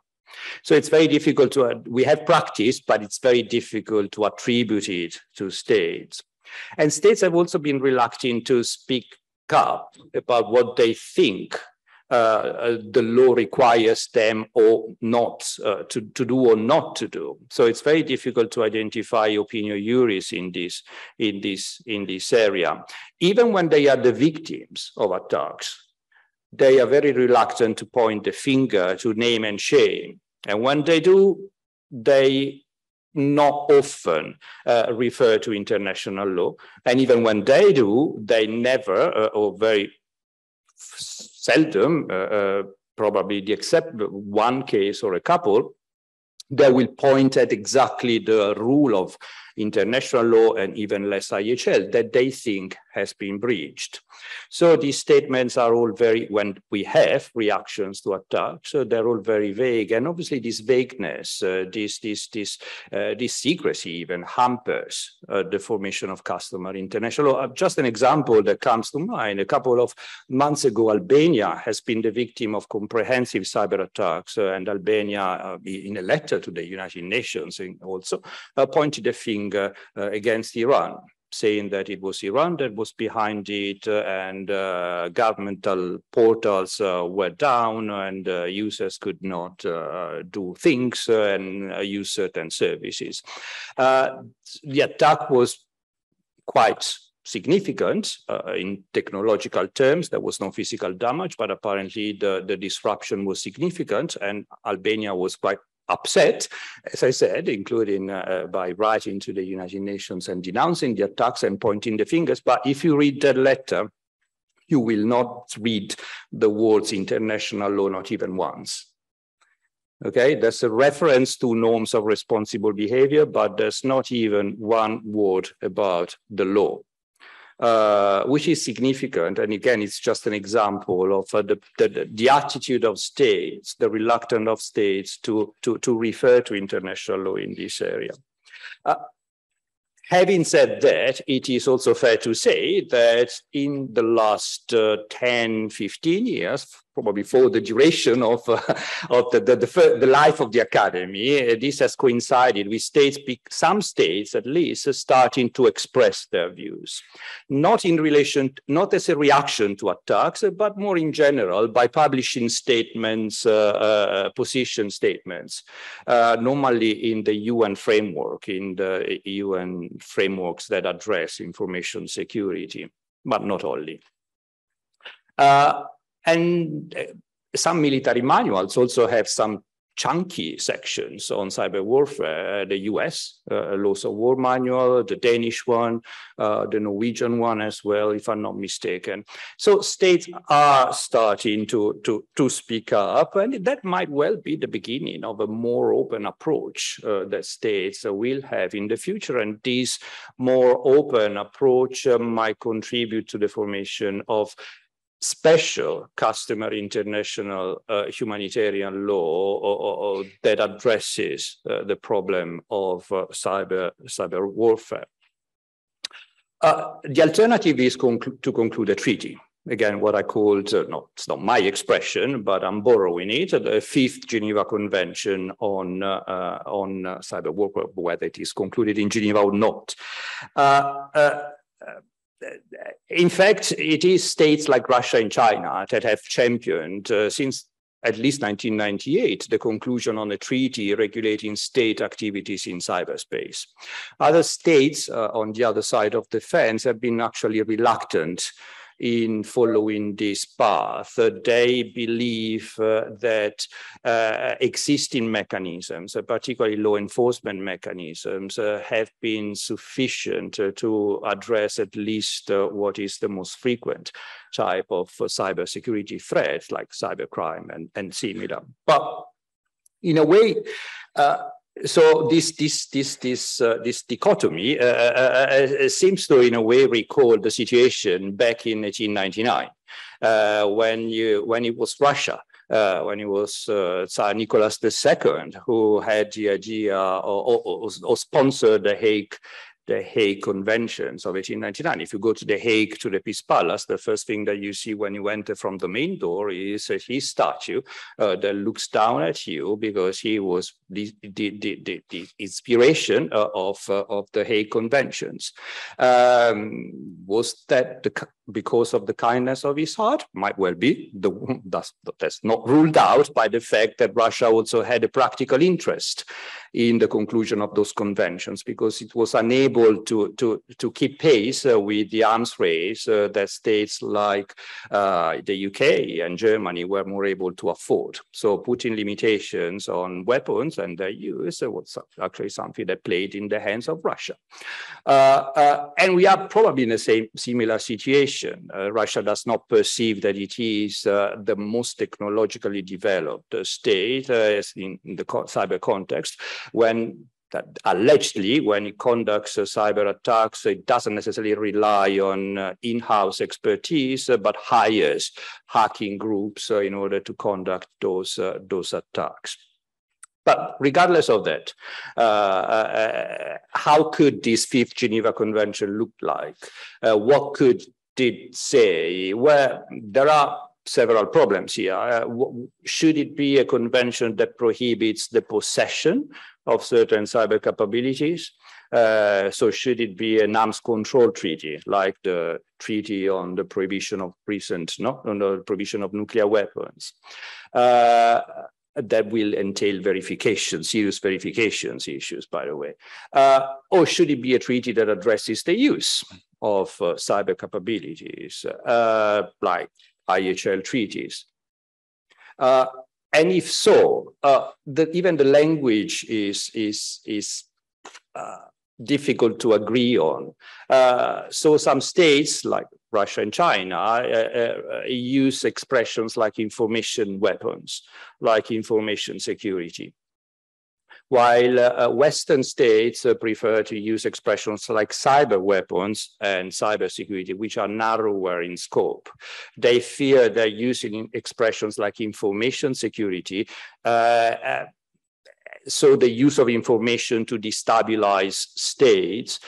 So it's very difficult to, we have practice, but it's very difficult to attribute it to states. And states have also been reluctant to speak up about what they think the law requires them or not to do or not to do. So it's very difficult to identify opinio juris in this area. Even when they are the victims of attacks, they are very reluctant to point the finger, to name and shame. And when they do, they not often refer to international law. And even when they do, they never or very seldom, probably except one case or a couple, they will point at exactly the rule of international law and even less IHL that they think has been breached. So these statements are all very, when we have reactions to attacks, so they're all very vague. And obviously this vagueness, this secrecy even hampers the formation of customary international law. Just an example that comes to mind, a couple of months ago, Albania has been the victim of comprehensive cyber attacks, and Albania, in a letter to the United Nations also, pointed a finger against Iran, saying that it was Iran that was behind it, and governmental portals were down, and users could not do things and use certain services. The attack was quite significant in technological terms. There was no physical damage, but apparently the disruption was significant, and Albania was quite upset, as I said, including by writing to the United Nations and denouncing the attacks and pointing the fingers. But if you read that letter, you will not read the words international law, not even once. Okay, there's a reference to norms of responsible behavior, but there's not even one word about the law. Which is significant, and again, it's just an example of the attitude of states, the reluctance of states to refer to international law in this area. Having said that, it is also fair to say that in the last 10, 15 years, probably for the duration of the life of the academy, this has coincided with states, some states at least, starting to express their views, not in relation, not as a reaction to attacks, but more in general by publishing statements, position statements, normally in the UN framework, in the UN frameworks that address information security, but not only. And some military manuals also have some chunky sections on cyber warfare, the US Laws of War manual, the Danish one, the Norwegian one as well, if I'm not mistaken. So states are starting to speak up, and that might well be the beginning of a more open approach that states will have in the future. And this more open approach might contribute to the formation of special customary international humanitarian law or that addresses the problem of cyber warfare. The alternative is to conclude a treaty. Again, what I called, no, it's not my expression, but I'm borrowing it, the Fifth Geneva Convention on cyber warfare, whether it is concluded in Geneva or not. In fact, it is states like Russia and China that have championed since at least 1998 the conclusion on a treaty regulating state activities in cyberspace. Other states on the other side of the fence have been actually reluctant in following this path. They believe that existing mechanisms, particularly law enforcement mechanisms, have been sufficient to address at least what is the most frequent type of cybersecurity threats, like cybercrime and similar. But in a way, so this dichotomy seems to, in a way, recall the situation back in 1899, when it was Russia, when it was Tsar Nicholas II who had the idea or sponsored the Hague Conventions of 1899. If you go to The Hague, to the Peace Palace, the first thing that you see when you enter from the main door is his statue that looks down at you, because he was the inspiration of the Hague Conventions. Was that the because of the kindness of his heart? Might well be. That's not ruled out by the fact that Russia also had a practical interest in the conclusion of those conventions, because it was unable to keep pace with the arms race that states like the UK and Germany were more able to afford. So putting limitations on weapons and their use was actually something that played in the hands of Russia. And we are probably in a similar situation. Russia does not perceive that it is the most technologically developed state in the cyber context, when that allegedly, when it conducts cyber attacks, it doesn't necessarily rely on in-house expertise, but hires hacking groups in order to conduct those attacks. But regardless of that, how could this fifth Geneva Convention look like? What could it say? Well, there are several problems here. Should it be a convention that prohibits the possession of certain cyber capabilities? So should it be an arms control treaty, like the treaty on the prohibition of nuclear weapons? That will entail verification, serious verifications issues, by the way. Or should it be a treaty that addresses the use of cyber capabilities, like IHL treaties? And if so, even the language is difficult to agree on. So some states, like Russia and China, use expressions like information weapons, like information security, while Western states prefer to use expressions like cyber weapons and cybersecurity, which are narrower in scope. They fear that using expressions like information security, so the use of information to destabilize states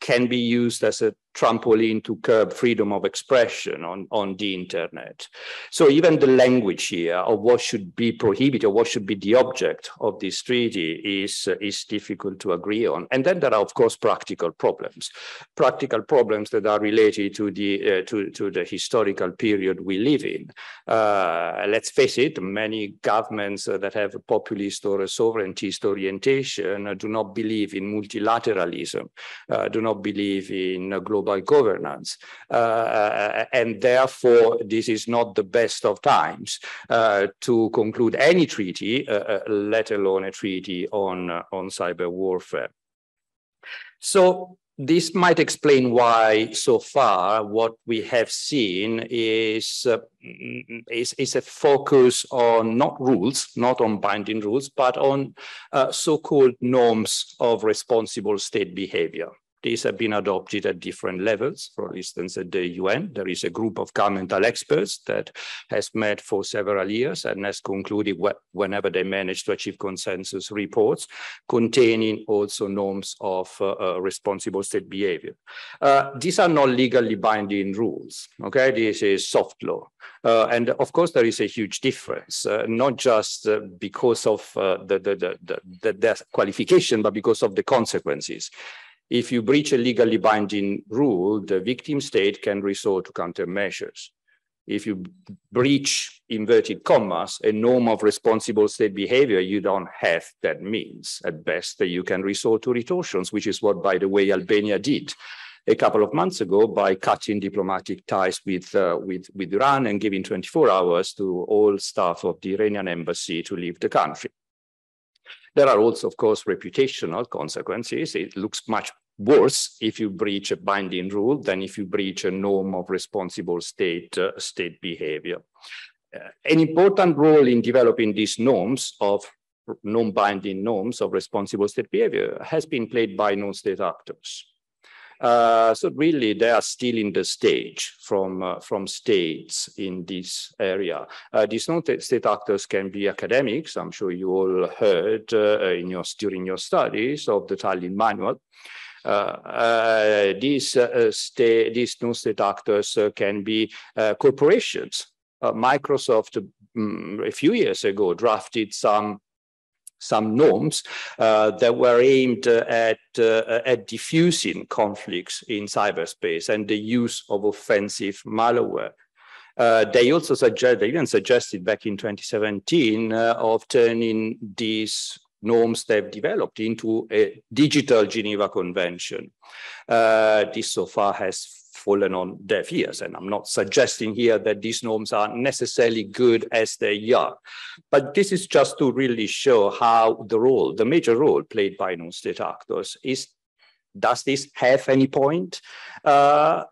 can be used as a trampoline to curb freedom of expression on the internet. So even the language here of what should be prohibited or what should be the object of this treaty is difficult to agree on. And then there are, of course, practical problems that are related to the historical period we live in. Let's face it, many governments that have a populist or a sovereigntist orientation do not believe in multilateralism, do not believe in global by governance, and therefore this is not the best of times to conclude any treaty, let alone a treaty on cyber warfare. So this might explain why so far what we have seen is a focus on not rules, not on binding rules, but on so-called norms of responsible state behavior. These have been adopted at different levels. For instance, at the UN, there is a group of governmental experts that has met for several years and has concluded whenever they manage to achieve consensus reports containing also norms of responsible state behavior. These are not legally binding rules, okay? This is soft law. And of course, there is a huge difference, not just because of the qualification, but because of the consequences. If you breach a legally binding rule, the victim state can resort to countermeasures. If you breach, inverted commas, a norm of responsible state behavior, you don't have that means. At best, you can resort to retortions, which is what, by the way, Albania did a couple of months ago by cutting diplomatic ties with Iran and giving 24 hours to all staff of the Iranian embassy to leave the country. There are also, of course, reputational consequences. It looks much worse if you breach a binding rule than if you breach a norm of responsible state behavior. An important role in developing these norms of non-binding norms of responsible state behavior has been played by non-state actors. So really, they are still in the stage from states in this area. These non-state actors can be academics. I'm sure you all heard during your studies of the Tallinn Manual. These non-state actors can be corporations. Microsoft, a few years ago, drafted some some norms that were aimed at diffusing conflicts in cyberspace and the use of offensive malware. They also suggested back in 2017 of turning these norms they've developed into a digital Geneva Convention. This so far has fallen on deaf ears, and I'm not suggesting here that these norms are necessarily good as they are. But this is just to really show how the role, the major role played by non-state actors is. Does this have any point? I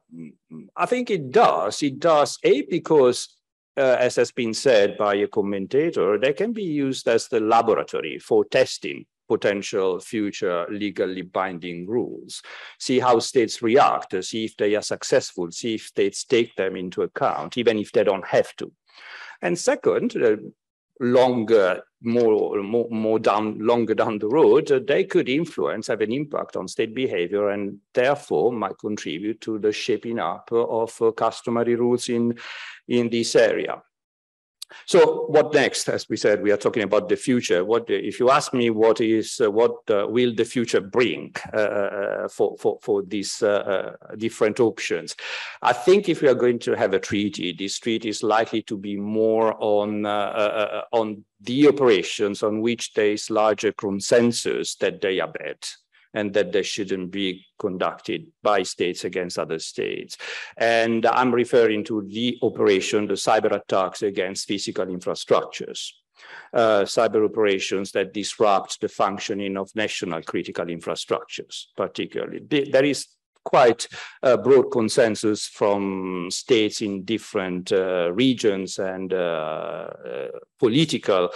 think it does. It does, A, because, as has been said by a commentator, they can be used as the laboratory for testing potential future legally binding rules. See how states react, see if they are successful, see if states take them into account, even if they don't have to. And second, longer, longer down the road, they could influence, have an impact on state behavior, and therefore might contribute to the shaping up of customary rules in this area. So what next? As we said, we are talking about the future. What if you ask me what is will the future bring for these different options? I think if we are going to have a treaty, this treaty is likely to be more on the operations on which there is larger consensus that they are bad and that they shouldn't be conducted by states against other states. And I'm referring to the operation, the cyber attacks against physical infrastructures, cyber operations that disrupt the functioning of national critical infrastructures, particularly. There is quite a broad consensus from states in different regions and political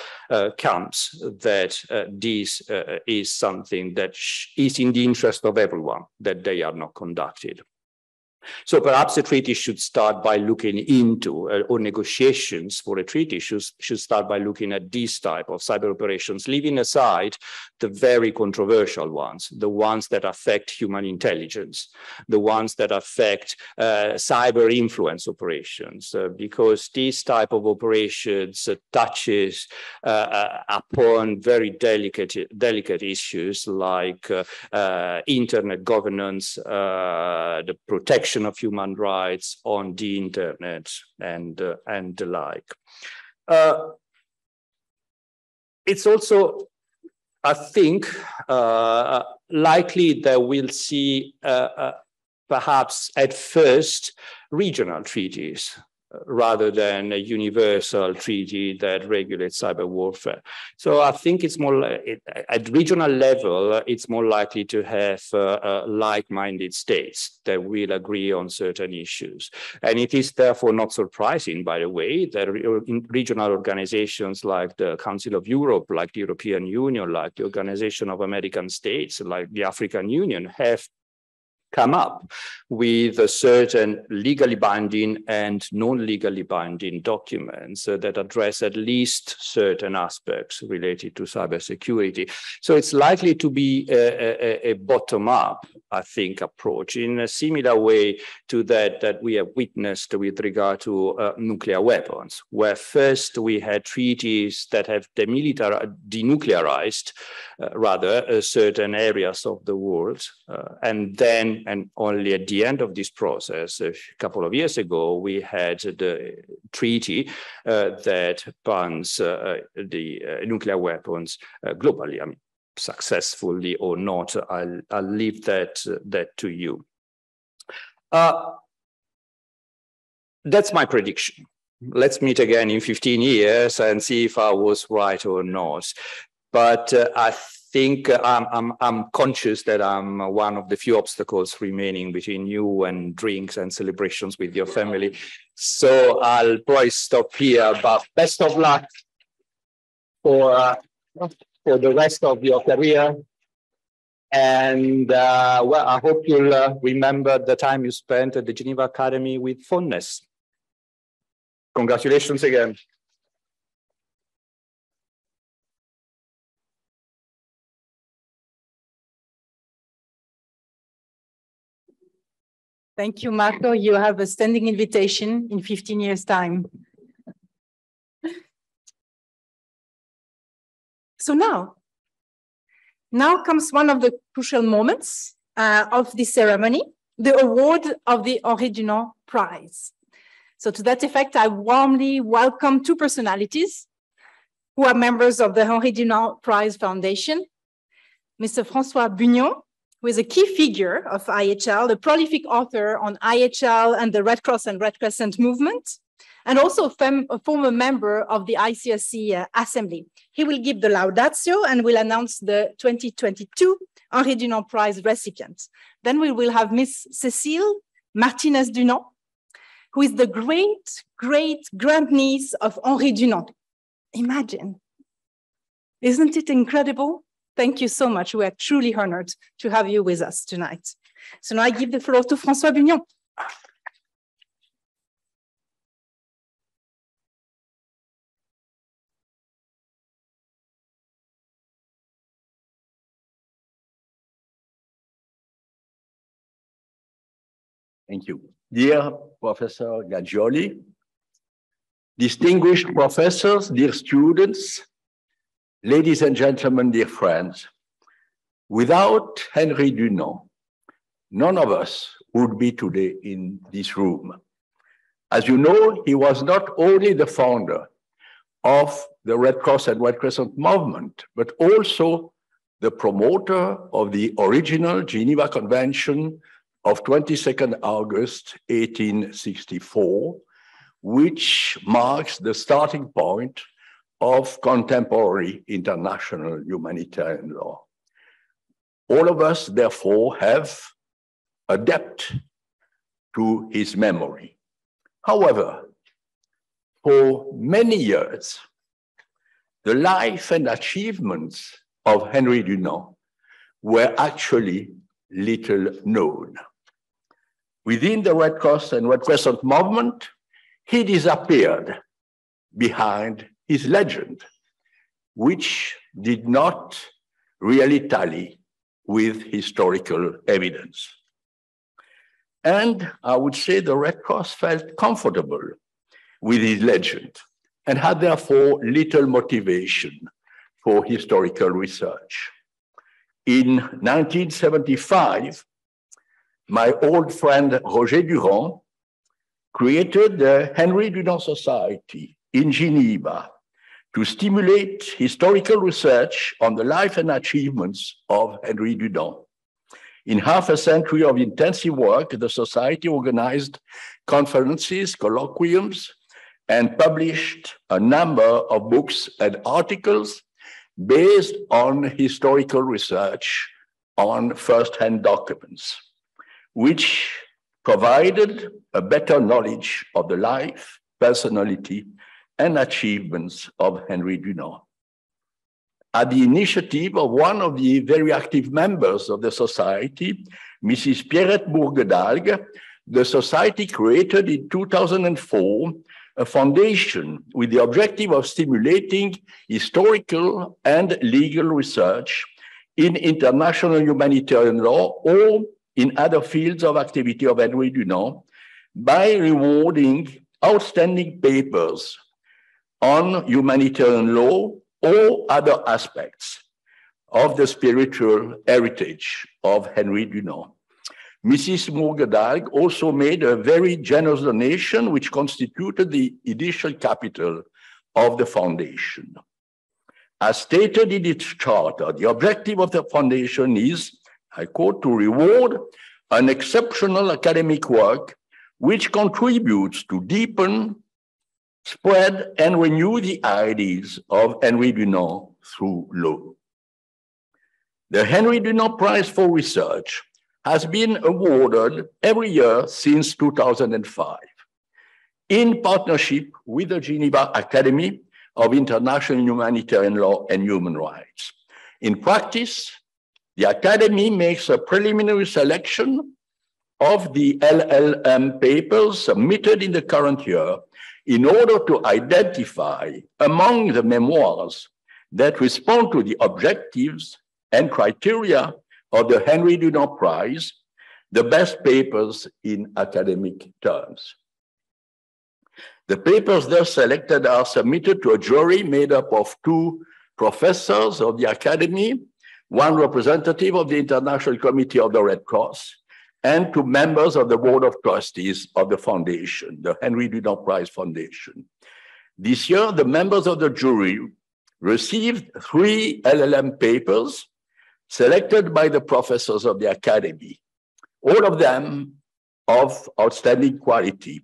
camps that this is something that is in the interest of everyone, that they are not conducted. So perhaps a treaty should start by looking into, or negotiations for a treaty should start by looking at these type of cyber operations, leaving aside the very controversial ones, the ones that affect human intelligence, the ones that affect cyber influence operations, because these type of operations touches upon very delicate issues like internet governance, the protection of human rights on the internet and the like. It's also, I think, likely that we'll see perhaps at first regional treaties rather than a universal treaty that regulates cyber warfare. So I think it's more, at regional level, it's more likely to have like-minded states that will agree on certain issues. And it is therefore not surprising, by the way, that regional organizations like the Council of Europe, like the European Union, like the Organization of American States, like the African Union have come up with a certain legally binding and non-legally binding documents that address at least certain aspects related to cybersecurity. So it's likely to be a bottom-up, I think, approach in a similar way to that we have witnessed with regard to nuclear weapons, where first we had treaties that have denuclearized certain areas of the world, and then and only at the end of this process, a couple of years ago, we had the treaty that bans the nuclear weapons globally. I mean, successfully or not, I'll leave that to you. That's my prediction. Let's meet again in 15 years and see if I was right or not. But I think I'm conscious that I'm one of the few obstacles remaining between you and drinks and celebrations with your family. So I'll probably stop here, but best of luck for the rest of your career. And well, I hope you'll remember the time you spent at the Geneva Academy with fondness. Congratulations again. Thank you, Marco. You have a standing invitation in 15 years' time. So now Now comes one of the crucial moments of the ceremony, the award of the Henry Dunant Prize. So to that effect, I warmly welcome two personalities who are members of the Henry Dunant Prize Foundation, Mr. François Bugnon, who is a key figure of IHL, a prolific author on IHL and the Red Cross and Red Crescent movement, and also a former member of the ICSC Assembly. He will give the laudatio and will announce the 2022 Henry Dunant Prize recipient. Then we will have Miss Cecile Martinez Dunant, who is the great-great-grandniece of Henry Dunant. Imagine. Isn't it incredible? Thank you so much. We are truly honored to have you with us tonight. So now I give the floor to François Bugnon. Thank you. Dear Professor Gaggioli, distinguished professors, dear students, ladies and gentlemen, dear friends, without Henry Dunant, none of us would be today in this room. As you know, he was not only the founder of the Red Cross and Red Crescent movement, but also the promoter of the original Geneva Convention of 22nd August 1864, which marks the starting point of contemporary international humanitarian law. All of us, therefore, have a debt to his memory. However, for many years, the life and achievements of Henry Dunant were actually little known. Within the Red Cross and Red Crescent movement, he disappeared behind his legend, which did not really tally with historical evidence. And I would say the Red Cross felt comfortable with his legend and had therefore little motivation for historical research. In 1975, my old friend Roger Durand created the Henry Dunant Society in Geneva to stimulate historical research on the life and achievements of Henry Dunant. In half a century of intensive work, the society organized conferences, colloquiums, and published a number of books and articles based on historical research on first-hand documents, which provided a better knowledge of the life, personality, and achievements of Henry Dunant. At the initiative of one of the very active members of the society, Mrs. Pierrette Bourguedalgue, the society created in 2004 a foundation with the objective of stimulating historical and legal research in international humanitarian law or in other fields of activity of Henry Dunant by rewarding outstanding papers on humanitarian law or other aspects of the spiritual heritage of Henry Dunant. Mrs. Bourguedalgue also made a very generous donation, which constituted the initial capital of the foundation. As stated in its charter, the objective of the foundation is, I quote, to reward an exceptional academic work which contributes to deepen, spread, and renew the ideas of Henry Dunant through law. The Henry Dunant Prize for Research has been awarded every year since 2005 in partnership with the Geneva Academy of International Humanitarian Law and Human Rights. In practice, the Academy makes a preliminary selection of the LLM papers submitted in the current year in order to identify among the memoirs that respond to the objectives and criteria of the Henry Dunant Prize, the best papers in academic terms. The papers thus selected are submitted to a jury made up of two professors of the Academy one representative of the International Committee of the Red Cross, and two members of the Board of Trustees of the Foundation, the Henry Dunant Prize Foundation. This year, the members of the jury received 3 LLM papers selected by the professors of the Academy, all of them of outstanding quality.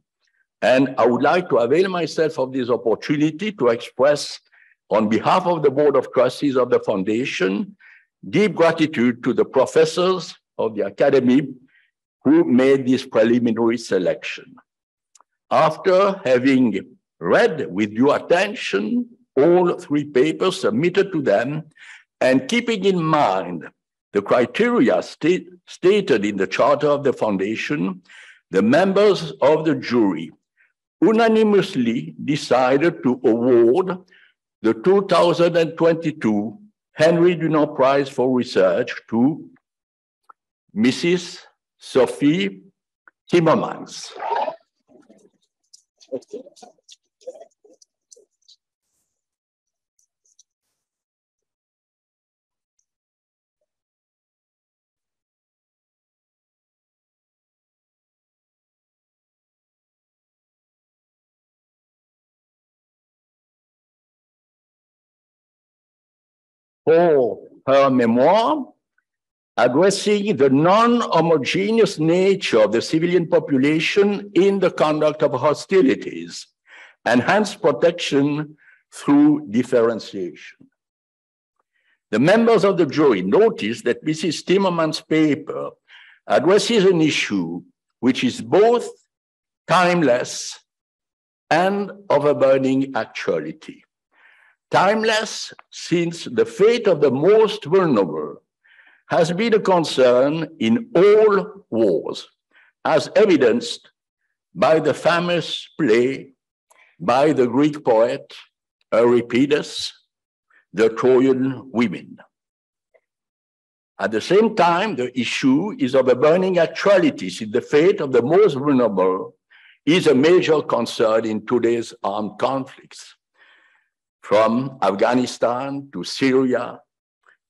And I would like to avail myself of this opportunity to express, on behalf of the Board of Trustees of the Foundation, deep gratitude to the professors of the Academy who made this preliminary selection. After having read with due attention all 3 papers submitted to them, and keeping in mind the criteria stated in the Charter of the Foundation, the members of the jury unanimously decided to award the 2022 Henry Dunant Prize for Research to Mrs. Sophie Timmermans. For her memoir, addressing the non-homogeneous nature of the civilian population in the conduct of hostilities, enhanced protection through differentiation. The members of the jury noticed that Mrs. Timmermans' paper addresses an issue which is both timeless and of a burning actuality. Timeless, since the fate of the most vulnerable has been a concern in all wars, as evidenced by the famous play by the Greek poet Euripides, The Trojan Women. At the same time, the issue is of a burning actuality, since the fate of the most vulnerable is a major concern in today's armed conflicts, from Afghanistan to Syria,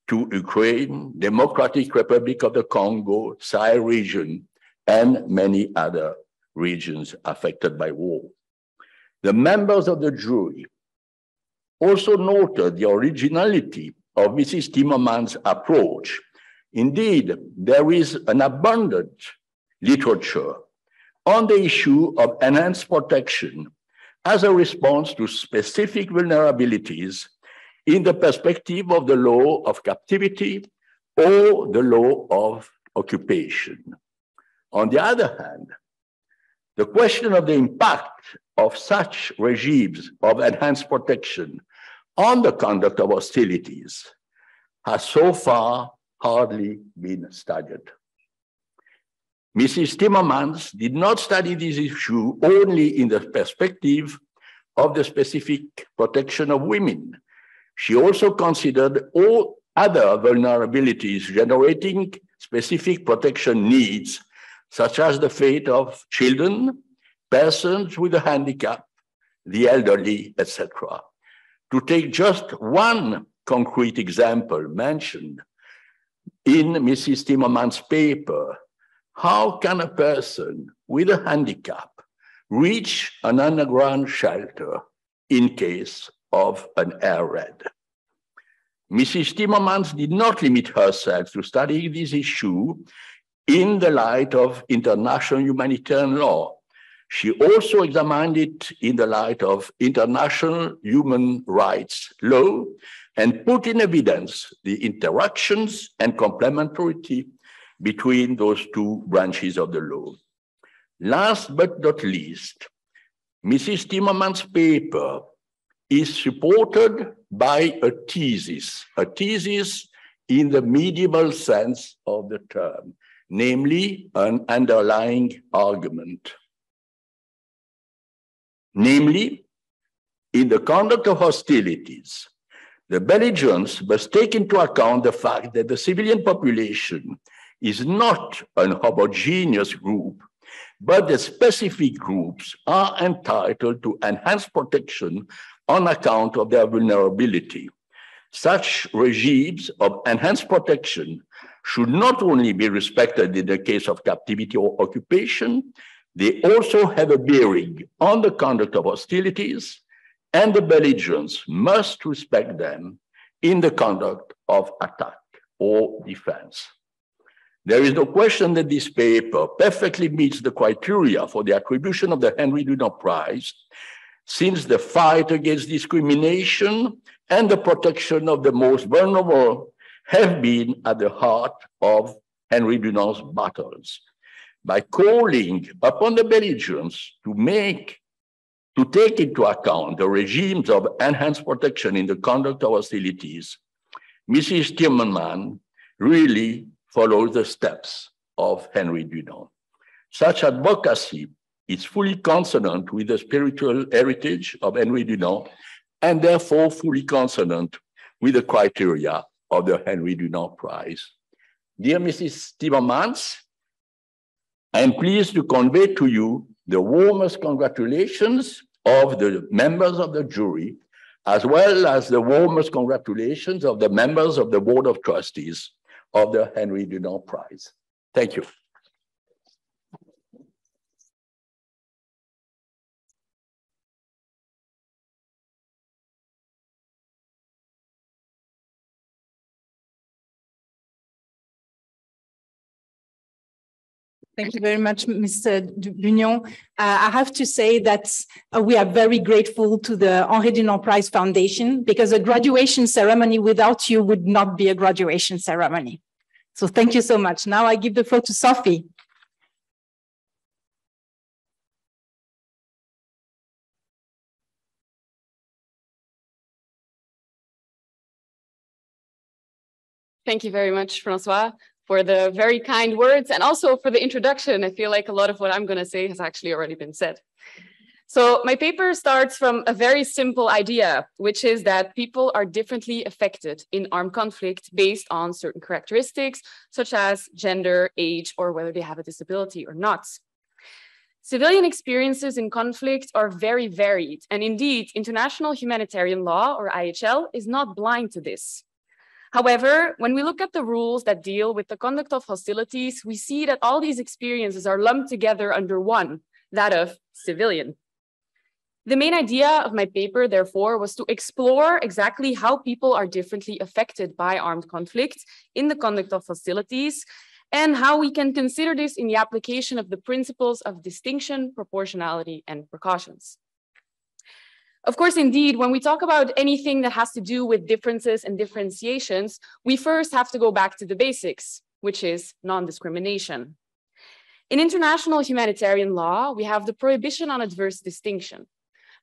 to Ukraine, Democratic Republic of the Congo, Sahel region, and many other regions affected by war. The members of the jury also noted the originality of Mrs. Timmermans' approach. Indeed, there is an abundant literature on the issue of enhanced protection as a response to specific vulnerabilities in the perspective of the law of captivity or the law of occupation. On the other hand, the question of the impact of such regimes of enhanced protection on the conduct of hostilities has so far hardly been studied. Mrs. Timmermans did not study this issue only in the perspective of the specific protection of women. She also considered all other vulnerabilities generating specific protection needs, such as the fate of children, persons with a handicap, the elderly, etc. To take just one concrete example mentioned in Mrs. Timmermans' paper, how can a person with a handicap reach an underground shelter in case of an air raid? Mrs. Timmermans did not limit herself to studying this issue in the light of international humanitarian law. She also examined it in the light of international human rights law and put in evidence the interactions and complementarity between those two branches of the law. Last but not least, Mrs. Timmermans' paper is supported by a thesis in the medieval sense of the term, namely an underlying argument. Namely, in the conduct of hostilities, the belligerents must take into account the fact that the civilian population is not an homogeneous group, but the specific groups are entitled to enhanced protection on account of their vulnerability. Such regimes of enhanced protection should not only be respected in the case of captivity or occupation, they also have a bearing on the conduct of hostilities, and the belligerents must respect them in the conduct of attack or defense. There is no question that this paper perfectly meets the criteria for the attribution of the Henry Dunant Prize, since the fight against discrimination and the protection of the most vulnerable have been at the heart of Henry Dunant's battles. By calling upon the belligerents to take into account the regimes of enhanced protection in the conduct of hostilities, Mrs. Timmermans really follows the steps of Henry Dunant. Such advocacy is fully consonant with the spiritual heritage of Henry Dunant, and therefore fully consonant with the criteria of the Henry Dunant Prize. Dear Mrs. Timmermans, I am pleased to convey to you the warmest congratulations of the members of the jury, as well as the warmest congratulations of the members of the Board of Trustees of the Henry Dunant Prize. Thank you. Thank you very much, Mr. Bugnon. I have to say that we are very grateful to the Henri Dunant Prize Foundation, because a graduation ceremony without you would not be a graduation ceremony. So thank you so much. Now I give the floor to Sophie. Thank you very much, François, for the very kind words and also for the introduction. I feel like a lot of what I'm going to say has actually already been said. So my paper starts from a very simple idea, which is that people are differently affected in armed conflict based on certain characteristics, such as gender, age, or whether they have a disability or not. Civilian experiences in conflict are very varied, and indeed, international humanitarian law, or IHL, is not blind to this. However, when we look at the rules that deal with the conduct of hostilities, we see that all these experiences are lumped together under one, that of civilian. The main idea of my paper, therefore, was to explore exactly how people are differently affected by armed conflict in the conduct of hostilities, and how we can consider this in the application of the principles of distinction, proportionality, and precautions. Of course, indeed, when we talk about anything that has to do with differences and differentiations, we first have to go back to the basics, which is non-discrimination. In international humanitarian law, we have the prohibition on adverse distinction.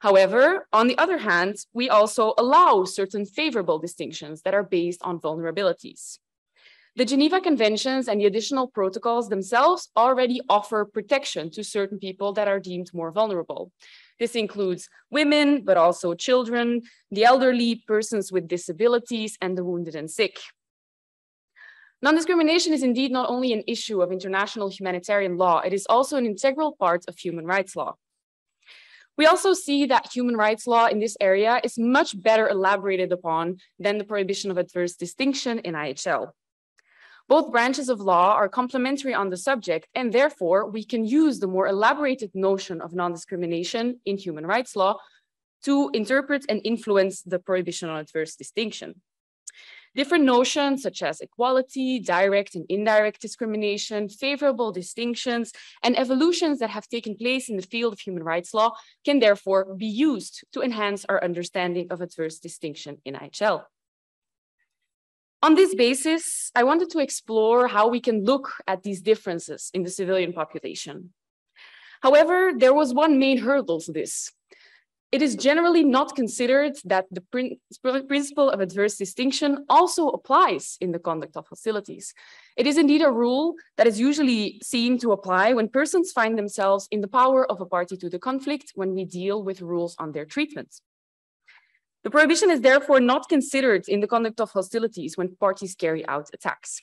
However, on the other hand, we also allow certain favorable distinctions that are based on vulnerabilities. The Geneva Conventions and the additional protocols themselves already offer protection to certain people that are deemed more vulnerable. This includes women, but also children, the elderly, persons with disabilities, and the wounded and sick. Non-discrimination is indeed not only an issue of international humanitarian law, it is also an integral part of human rights law. We also see that human rights law in this area is much better elaborated upon than the prohibition of adverse distinction in IHL. Both branches of law are complementary on the subject, and therefore we can use the more elaborated notion of non-discrimination in human rights law to interpret and influence the prohibition on adverse distinction. Different notions such as equality, direct and indirect discrimination, favorable distinctions, and evolutions that have taken place in the field of human rights law can therefore be used to enhance our understanding of adverse distinction in IHL. On this basis, I wanted to explore how we can look at these differences in the civilian population. However, there was one main hurdle to this. It is generally not considered that the principle of adverse distinction also applies in the conduct of hostilities. It is indeed a rule that is usually seen to apply when persons find themselves in the power of a party to the conflict when we deal with rules on their treatment. The prohibition is therefore not considered in the conduct of hostilities when parties carry out attacks.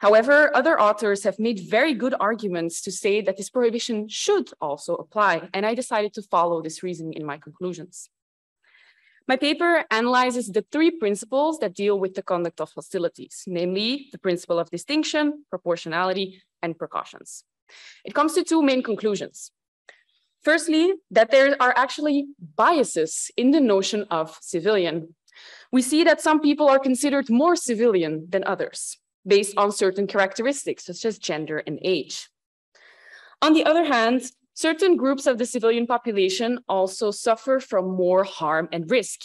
However, other authors have made very good arguments to say that this prohibition should also apply, and I decided to follow this reasoning in my conclusions. My paper analyzes the three principles that deal with the conduct of hostilities, namely the principle of distinction, proportionality, and precautions. It comes to two main conclusions. Firstly, that there are actually biases in the notion of civilian. We see that some people are considered more civilian than others, based on certain characteristics, such as gender and age. On the other hand, certain groups of the civilian population also suffer from more harm and risk.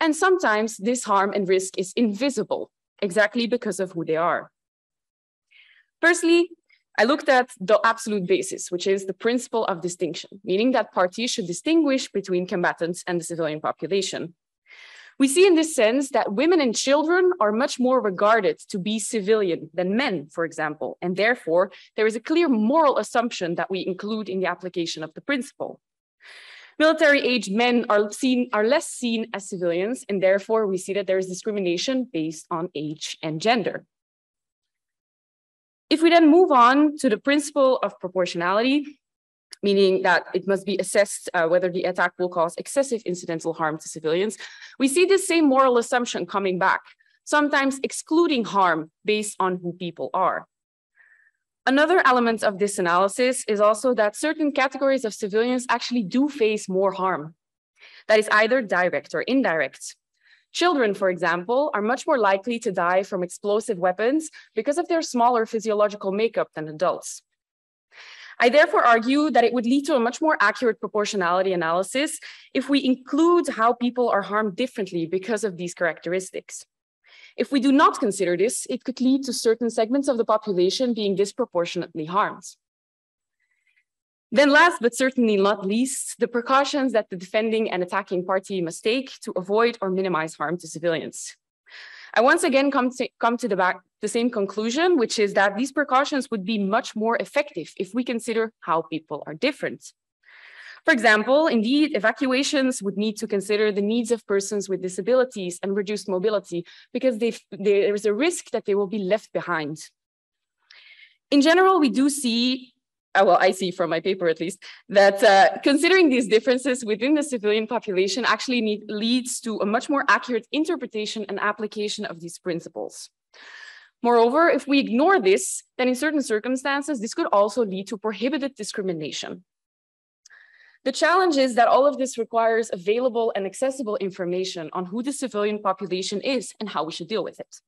And sometimes this harm and risk is invisible, exactly because of who they are. Firstly, I looked at the absolute basis, which is the principle of distinction, meaning that parties should distinguish between combatants and the civilian population. We see in this sense that women and children are much more regarded to be civilian than men, for example, and therefore there is a clear moral assumption that we include in the application of the principle. Military-aged men are less seen as civilians, and therefore we see that there is discrimination based on age and gender. If we then move on to the principle of proportionality, meaning that it must be assessed whether the attack will cause excessive incidental harm to civilians, we see this same moral assumption coming back, sometimes excluding harm based on who people are. Another element of this analysis is also that certain categories of civilians actually do face more harm. That is either direct or indirect. Children, for example, are much more likely to die from explosive weapons because of their smaller physiological makeup than adults. I therefore argue that it would lead to a much more accurate proportionality analysis if we include how people are harmed differently because of these characteristics. If we do not consider this, it could lead to certain segments of the population being disproportionately harmed. Then last, but certainly not least, the precautions that the defending and attacking party must take to avoid or minimize harm to civilians. I once again come to the same conclusion, which is that these precautions would be much more effective if we consider how people are different. For example, indeed, evacuations would need to consider the needs of persons with disabilities and reduced mobility, because there is a risk that they will be left behind. In general, we do see, well, I see from my paper at least, that considering these differences within the civilian population actually leads to a much more accurate interpretation and application of these principles. Moreover, if we ignore this, then in certain circumstances, this could also lead to prohibited discrimination. The challenge is that all of this requires available and accessible information on who the civilian population is and how we should deal with it.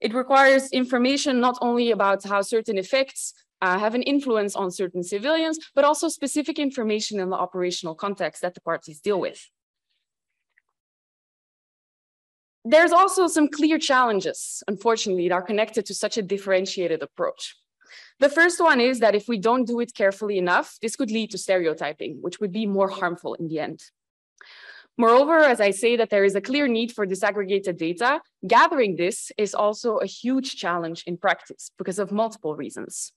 It requires information not only about how certain effects have an influence on certain civilians, but also specific information in the operational context that the parties deal with. There's also some clear challenges, unfortunately, that are connected to such a differentiated approach. The first one is that if we don't do it carefully enough, this could lead to stereotyping, which would be more harmful in the end. Moreover, as I say that there is a clear need for disaggregated data, gathering this is also a huge challenge in practice because of multiple reasons.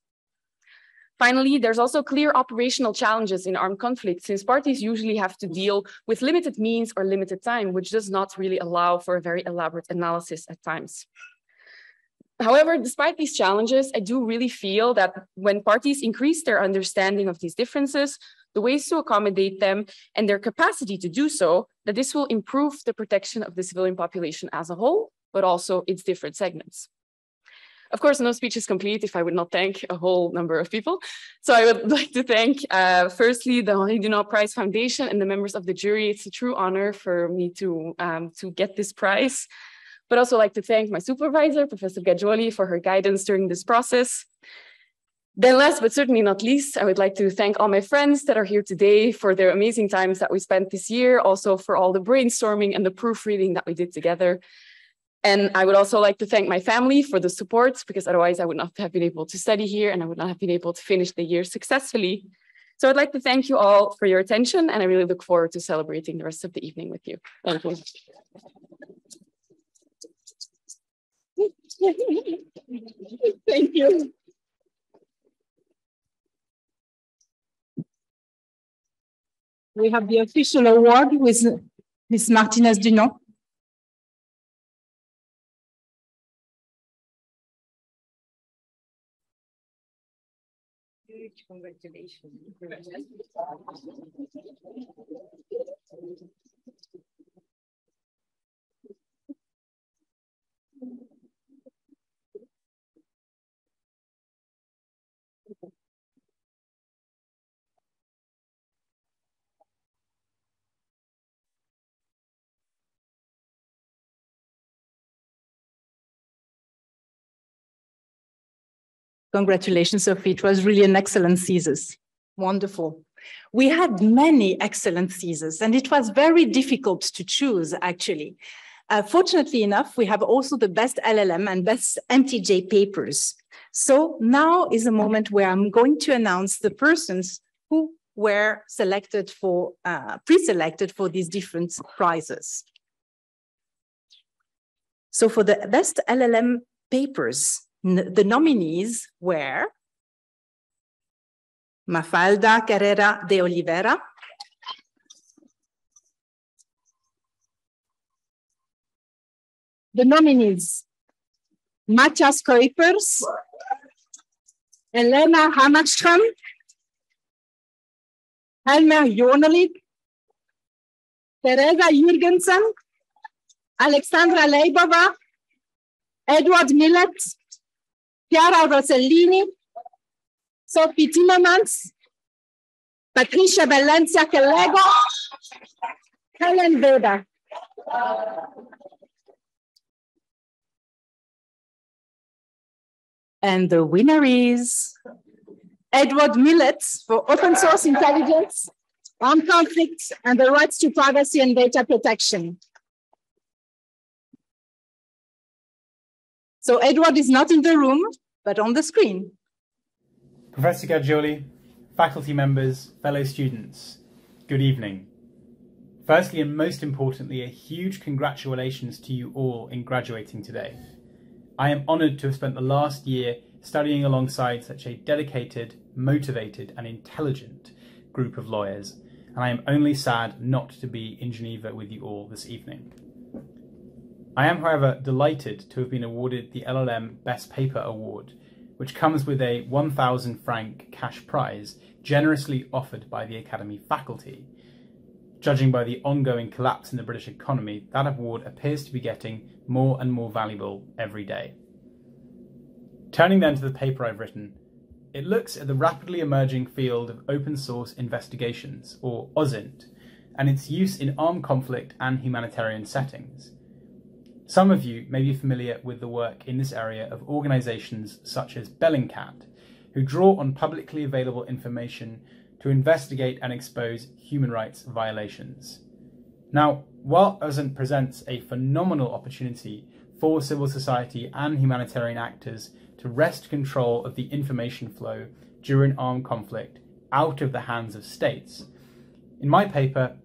Finally, there's also clear operational challenges in armed conflict, since parties usually have to deal with limited means or limited time, which does not really allow for a very elaborate analysis at times. However, despite these challenges, I do really feel that when parties increase their understanding of these differences, the ways to accommodate them, and their capacity to do so, that this will improve the protection of the civilian population as a whole, but also its different segments. Of course, no speech is complete if I would not thank a whole number of people. So I would like to thank, firstly, the Henry Dunant Prize Foundation and the members of the jury. It's a true honor for me to get this prize. But also like to thank my supervisor, Professor Gaggioli, for her guidance during this process. Then last, but certainly not least, I would like to thank all my friends that are here today for their amazing times that we spent this year, also for all the brainstorming and the proofreading that we did together. And I would also like to thank my family for the support, because otherwise I would not have been able to study here and I would not have been able to finish the year successfully. So I'd like to thank you all for your attention, and I really look forward to celebrating the rest of the evening with you. Thank you. Thank you. We have the official award with Ms. Martinez Dunant. Congratulations. Congratulations, Sophie. It was really an excellent thesis. Wonderful. We had many excellent theses, and it was very difficult to choose, actually. Fortunately enough, we have also the best LLM and best MTJ papers. So now is a moment where I'm going to announce the persons who were selected for, pre-selected for these different prizes. So for the best LLM papers, the nominees were Mafalda Carrera de Oliveira, the nominees Matthias Kuipers, Elena Hammarström, Helmer Joneli, Teresa Jürgensen, Alexandra Leibova, Edward Millett, Chiara Rossellini, Sophie Timmermans, Patricia Valencia Kellego, Helen Veda. And the winner is Edward Millett for open source intelligence, armed conflict, and the rights to privacy and data protection. So Edward is not in the room, but on the screen. Professor Gaggioli, faculty members, fellow students, good evening. Firstly, and most importantly, a huge congratulations to you all in graduating today. I am honoured to have spent the last year studying alongside such a dedicated, motivated and intelligent group of lawyers, and I am only sad not to be in Geneva with you all this evening. I am, however, delighted to have been awarded the LLM Best Paper Award, which comes with a 1,000 franc cash prize generously offered by the Academy faculty. Judging by the ongoing collapse in the British economy, that award appears to be getting more and more valuable every day. Turning then to the paper I've written, it looks at the rapidly emerging field of open source investigations, or OSINT, and its use in armed conflict and humanitarian settings. Some of you may be familiar with the work in this area of organisations such as Bellingcat, who draw on publicly available information to investigate and expose human rights violations. Now, while OSINT presents a phenomenal opportunity for civil society and humanitarian actors to wrest control of the information flow during armed conflict out of the hands of states, in my paper,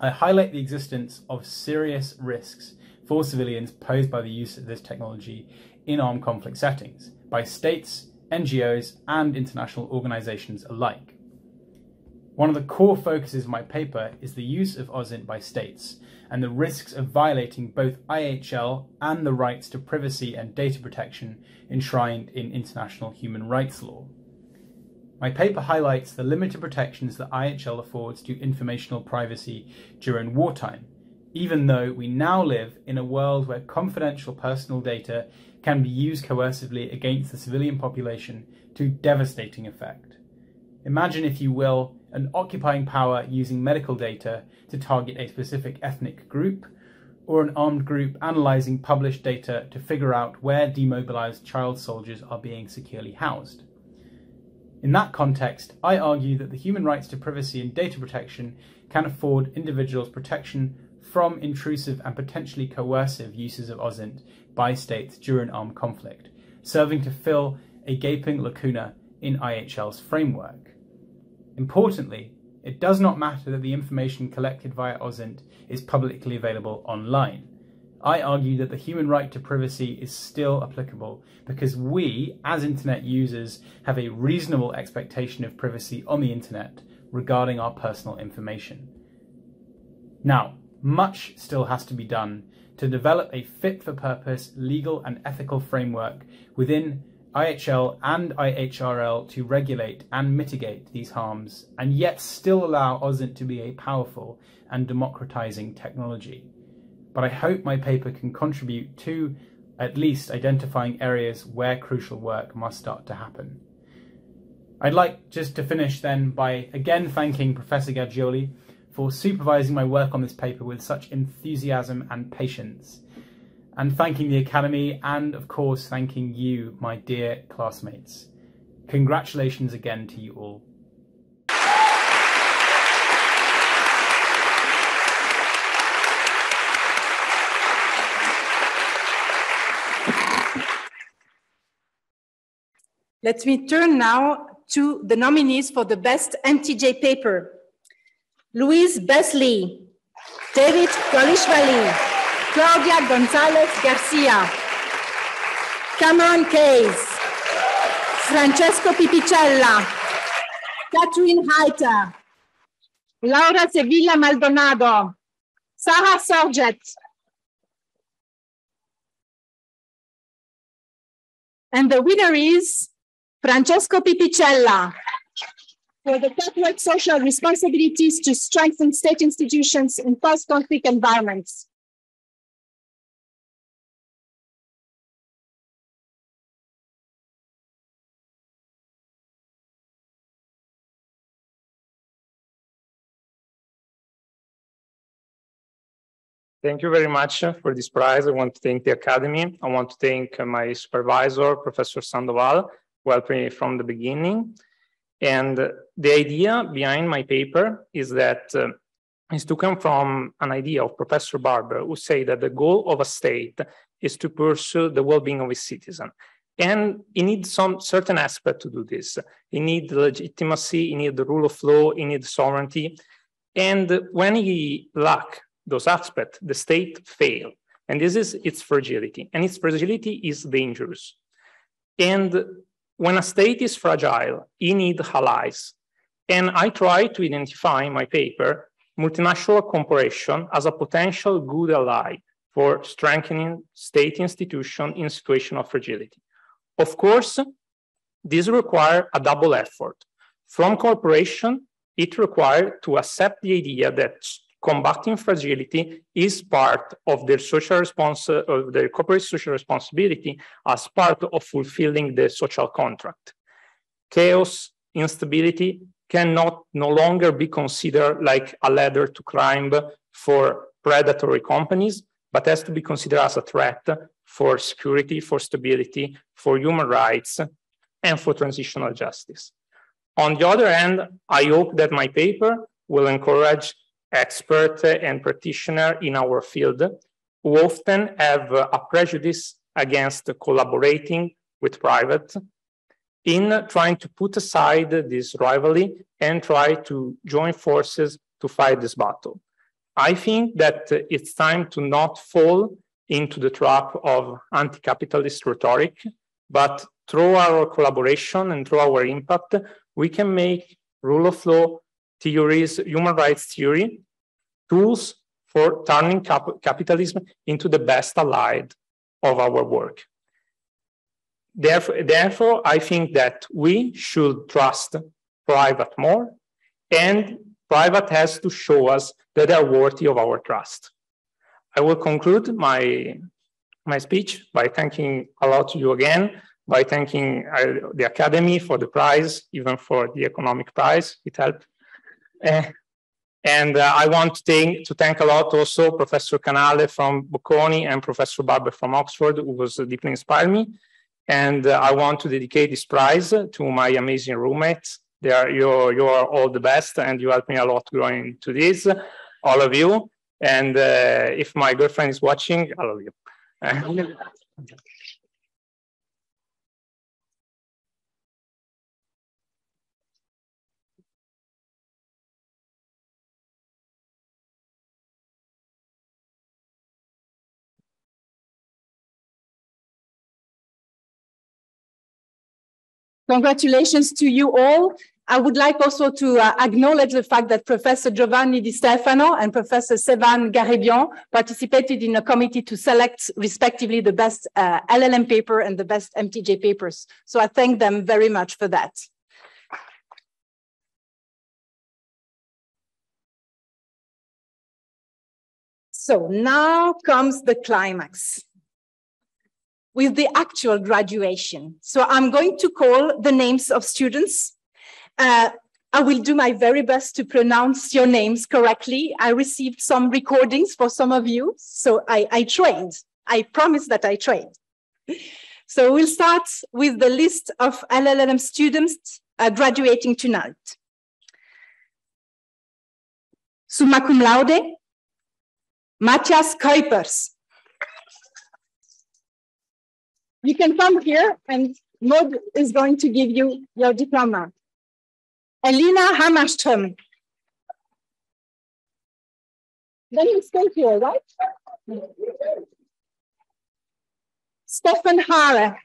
I highlight the existence of serious risks for civilians posed by the use of this technology in armed conflict settings by states, NGOs, and international organizations alike. One of the core focuses of my paper is the use of OSINT by states and the risks of violating both IHL and the rights to privacy and data protection enshrined in international human rights law. My paper highlights the limited protections that IHL affords to informational privacy during wartime, even though we now live in a world where confidential personal data can be used coercively against the civilian population to devastating effect. Imagine, if you will, an occupying power using medical data to target a specific ethnic group, or an armed group analysing published data to figure out where demobilised child soldiers are being securely housed. In that context, I argue that the human rights to privacy and data protection can afford individuals protection from intrusive and potentially coercive uses of OSINT by states during armed conflict, serving to fill a gaping lacuna in IHL's framework. Importantly, it does not matter that the information collected via OSINT is publicly available online. I argue that the human right to privacy is still applicable because we, as internet users, have a reasonable expectation of privacy on the internet regarding our personal information. Now, much still has to be done to develop a fit-for-purpose legal and ethical framework within IHL and IHRL to regulate and mitigate these harms, and yet still allow OSINT to be a powerful and democratizing technology. But I hope my paper can contribute to at least identifying areas where crucial work must start to happen. I'd like just to finish then by again thanking Professor Gaggioli for supervising my work on this paper with such enthusiasm and patience, and thanking the Academy, and of course thanking you, my dear classmates. Congratulations again to you all. Let me turn now to the nominees for the Best MTJ Paper. Louise Besley, David Golishvili, Claudia Gonzalez-Garcia, Cameron Case, Francesco Pipicella, Catherine Heiter, Laura Sevilla Maldonado, Sarah Sorget, and the winner is Francesco Pipicella, for the patchwork social responsibilities to strengthen state institutions in post-conflict environments. Thank you very much for this prize. I want to thank the Academy. I want to thank my supervisor, Professor Sandoval, who helped me from the beginning. And the idea behind my paper is that it's to come from an idea of Professor Barber, who said that the goal of a state is to pursue the well-being of its citizen. And it needs some certain aspect to do this. It needs legitimacy, it needs the rule of law, it needs sovereignty. And when he lacks those aspects, the state fail. And this is its fragility. And its fragility is dangerous. And when a state is fragile, it needs allies. And I try to identify in my paper multinational corporation as a potential good ally for strengthening state institution in situation of fragility. Of course, this requires a double effort. From corporation, it requires to accept the idea that combating fragility is part of their social response, of their corporate social responsibility as part of fulfilling the social contract. Chaos, instability cannot no longer be considered like a ladder to climb for predatory companies, but has to be considered as a threat for security, for stability, for human rights, and for transitional justice. On the other hand, I hope that my paper will encourage expert and practitioner in our field who often have a prejudice against collaborating with private in trying to put aside this rivalry and try to join forces to fight this battle. I think that it's time to not fall into the trap of anti-capitalist rhetoric, but through our collaboration and through our impact, we can make rule of law theories, human rights theory, tools for turning capitalism into the best ally of our work. Therefore, I think that we should trust private more, and private has to show us that they are worthy of our trust. I will conclude my speech by thanking a lot to you again, by thanking the Academy for the prize, even for the economic prize, it helped. And I want to thank a lot also Professor Canale from Bocconi and Professor Barber from Oxford, who was deeply inspired me. And I want to dedicate this prize to my amazing roommates. You are all the best, and you helped me a lot going to this, all of you. And if my girlfriend is watching, I love you. Congratulations to you all. I would like also to acknowledge the fact that Professor Giovanni Di Stefano and Professor Sevan Garibian participated in a committee to select respectively the best LLM paper and the best MTJ papers. So I thank them very much for that. So now comes the climax, with the actual graduation. So I'm going to call the names of students. I will do my very best to pronounce your names correctly. I received some recordings for some of you, so I trained. I promise that I trained. So we'll start with the list of LLM students graduating tonight. Summa cum laude, Matthias Kuipers. You can come here and Maud is going to give you your diploma. Elina Hammarström. Then you stay here, right? Stefan Hare.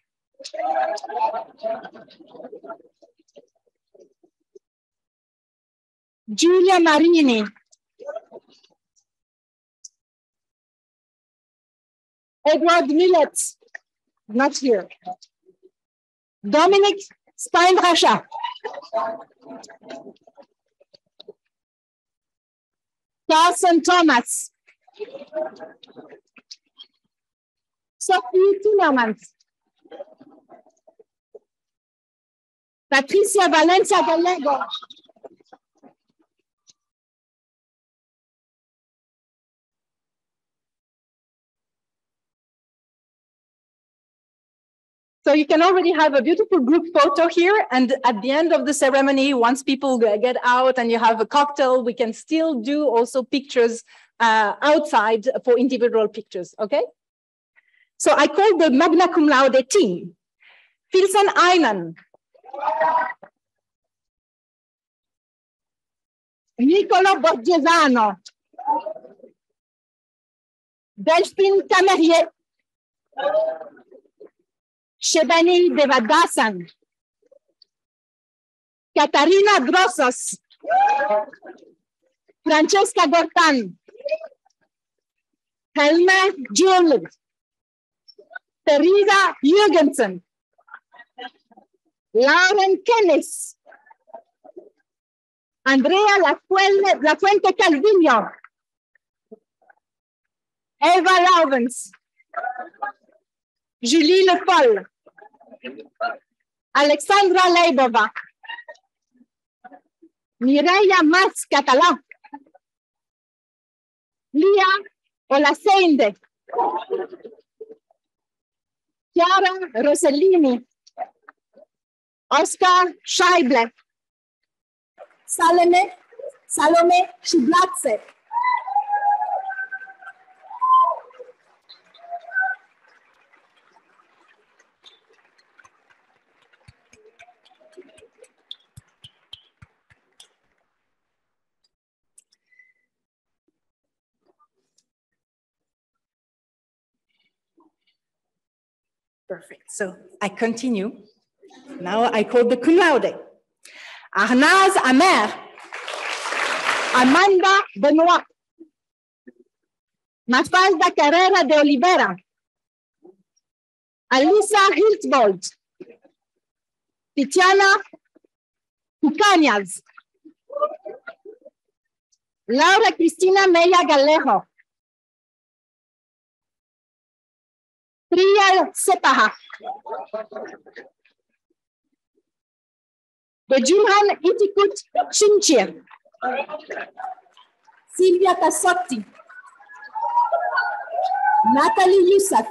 Giulia Marini. Edward Millett, not here. Dominic Steinbracher. Carson Thomas. Sophie Timmermans. Patricia Valencia Gallego. So you can already have a beautiful group photo here. And at the end of the ceremony, once people get out and you have a cocktail, we can still do also pictures outside for individual pictures, okay? So I call the magna cum laude team. Filsan Einan. Nicola Borgesano. Delphine Camerier. Shebani Devadasan. Katarina Grossos. Francesca Gortan. Helma Juhl. Teresa Jürgensen. Lauren Kennis. Andrea Lafuente Calvino. Eva Laurens. Julie Le Foll. Alexandra Leibova. Mireia Mas Català. Lia Olaseinde. Chiara Rossellini. Oscar Scheible. Salome Schiblatze. Perfect. So I continue. Now I call the cum laude. Arnaz Amer. Amanda Benoit. Mafalda Carrera de Oliveira. Alisa Hiltbold. Titiana Pucanias. Laura Cristina Meia Galejo. Priya Sepaha. Bejumhan Itikut Chinchir. Silvia Tassotti. Natalie Yusuf.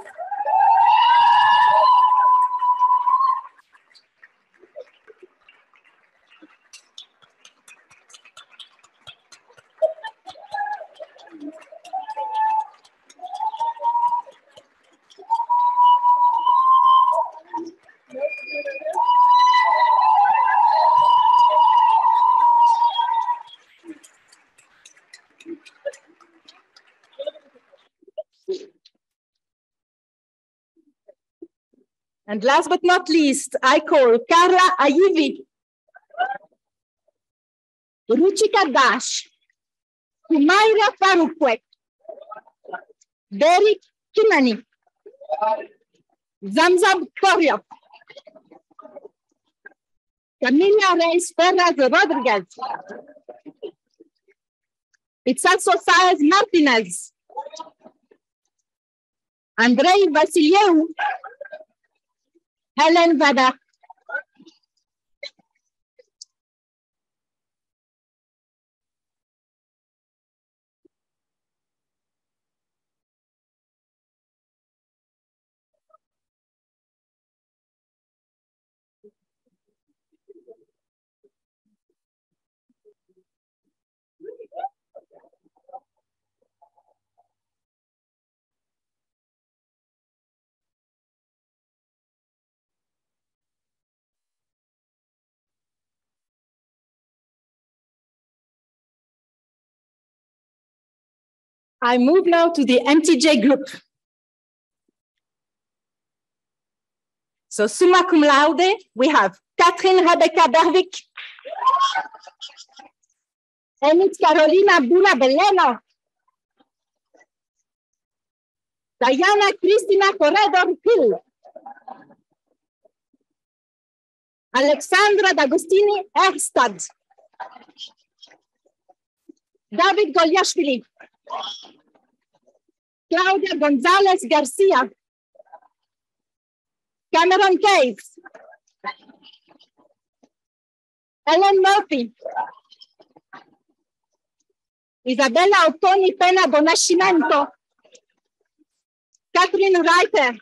And last but not least, I call Carla Ayivi, Ruchika Dash, Humaira Farukwek, Derek Kimani, Zamzab Koryok, Camila Reyes Ferraz Rodriguez, Itzal Sosaez Martinez, Andrei Vasiliev, Helen Vada. I move now to the MTJ group. So summa cum laude, we have Katrin Rebecca-Berwick and it's Carolina Bula-Belleno, Diana Cristina Corredor-Hill, Alexandra D'Agostini-Erstad, David Goliashvili, Claudia Gonzalez Garcia, Cameron Case, Ellen Murphy, Isabella Ottoni Pena Bonascimento, Catherine Reiter,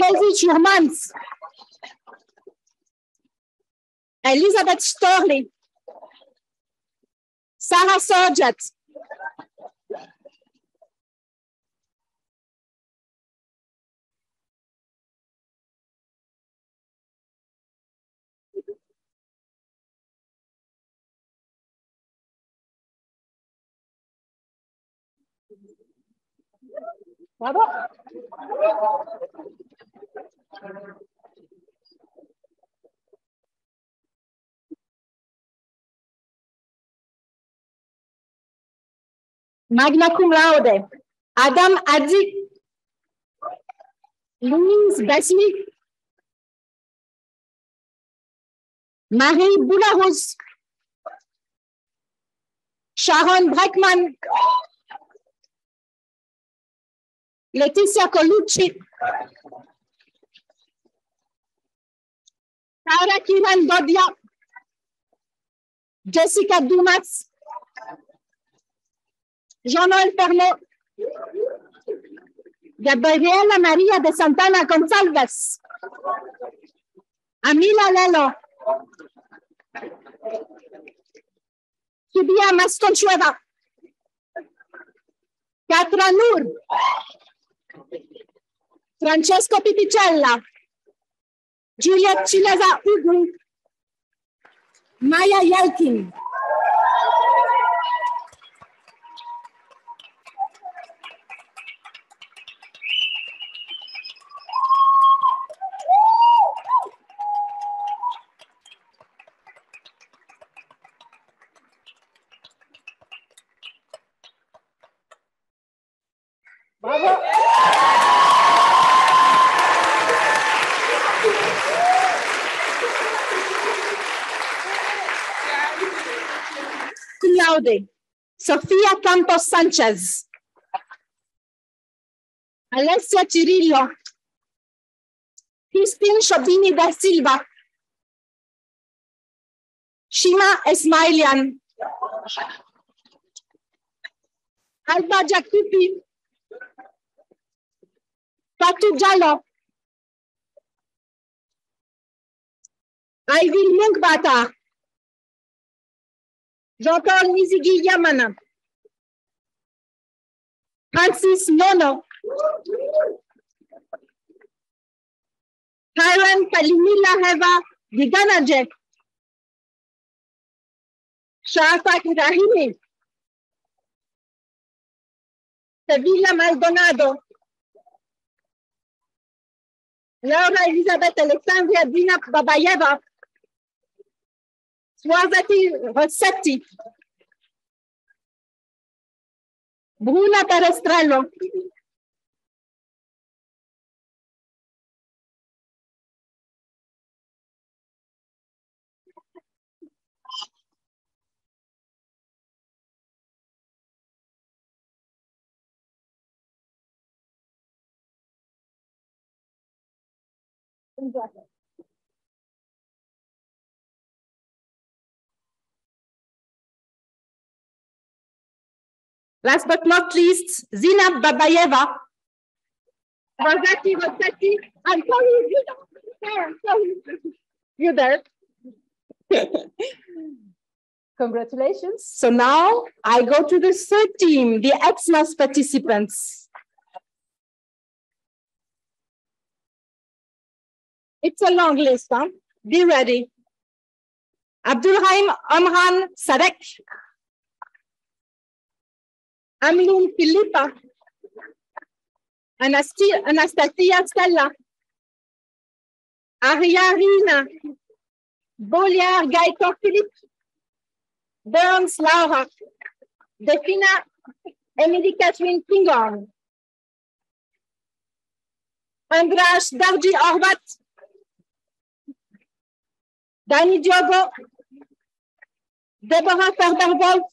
Casey Schurmans, Elizabeth Storley, Sarah Sorgett, Bravo. Magna cum laude, Adam Adzi, Louise Bassi, Marie Boularose, Sharon Breckman, Letizia Colucci, Sarah Kiran Dodia, Jessica Dumas, Jean-Noël Fernot, Gabriela Maria de Santana Gonçalves, Amila Lelo, Subia Masconchueva, Katra Nur, Francesco Pipicella, Juliet Chileza Ugu, Maya Yelkin, Sofia Campos Sanchez, Alessia Cirillo, Christine Sciobini da Silva, Shima Esmailian, Alba Jacopi, Fatou Diallo, Aivil Mungbata, Jean-Paul Nizigi Yamana, Francis Nono, Karen Kalimila Heva Diganaje, Shafak Rahimi, Sevilla Maldonado, Laura Elizabeth Alexandria Dina Babayeva, Swazati Rossetti, Bruna Perestrello, last but not least, Zina Babayeva, Rosati Rossetti, I'm sorry, you're there. Congratulations. So now I go to the third team, the XMAS participants. It's a long list, huh? Be ready. Abdulrahim Omran Sadek, Amnum Filipa, Anastasia Stella, Aria Rina, Boliar Gaetor Philippe, Burns Laura, Defina Emily Catherine Pingorn, Andras Darji Orbat, Dani Diogo, Deborah Ferber-Wolf,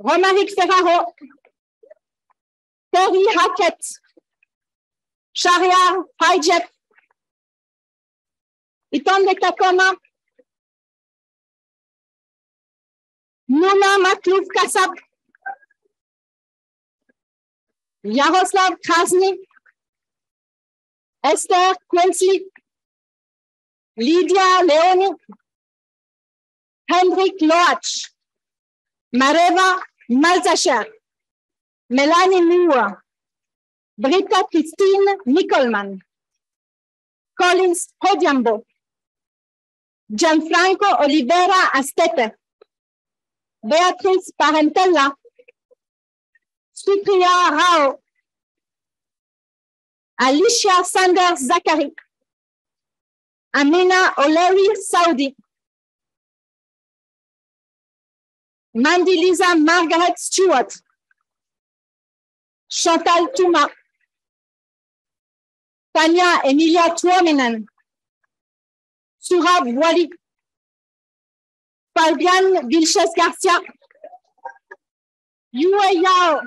Romaric Ferraro, Terry Hackett, Sharia Hijep, Iton de Tacoma, Nuna Matlouf Kassab, Jaroslav Kazny, Esther Quincy, Lydia Leoni, Hendrik Loach, Mareva Malzacher, Melanie Moore, Britta Christine Nicholman, Collins Hodiambo, Gianfranco Oliveira Astete, Beatrice Parentella, Supriya Rao, Alicia Sanders Zachary, Amina O'Leary Saudi, Mandy Lisa Margaret Stewart, Chantal Touma, Tanya Emilia Tuominen, Surab Wali, Fabian Vilches Garcia, Yue Yao,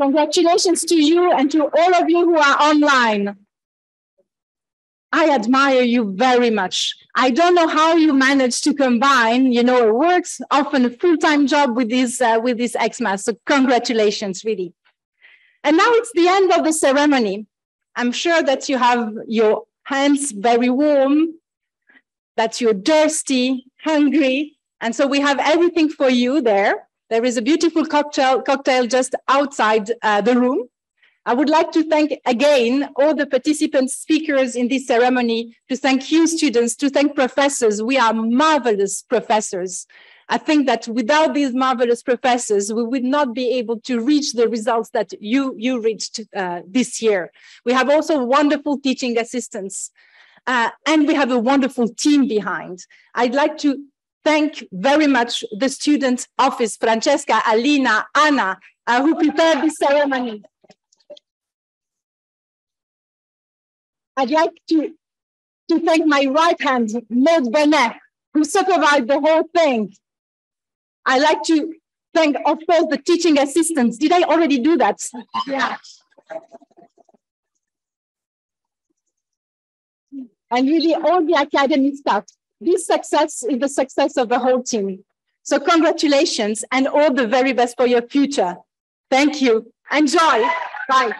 Congratulations to you and to all of you who are online. I admire you very much. I don't know how you manage to combine, you know, a work, often a full-time job with this XMAS. So congratulations, really. And now it's the end of the ceremony. I'm sure that you have your hands very warm, that you're thirsty, hungry. And so we have everything for you there. There is a beautiful cocktail just outside the room. I would like to thank again all the participants, speakers in this ceremony, to thank you students, to thank professors. We are marvelous professors. I think that without these marvelous professors, we would not be able to reach the results that you reached this year. We have also wonderful teaching assistants, and we have a wonderful team behind. I'd like to thank very much the student office, Francesca, Alina, Anna, who prepared this ceremony. I'd like to thank my right hand, Maud Benet, who supervised the whole thing. I'd like to thank, of course, the teaching assistants. Did I already do that? Yeah. And really all the academy staff. This success is the success of the whole team. So congratulations and all the very best for your future. Thank you. Enjoy. Bye.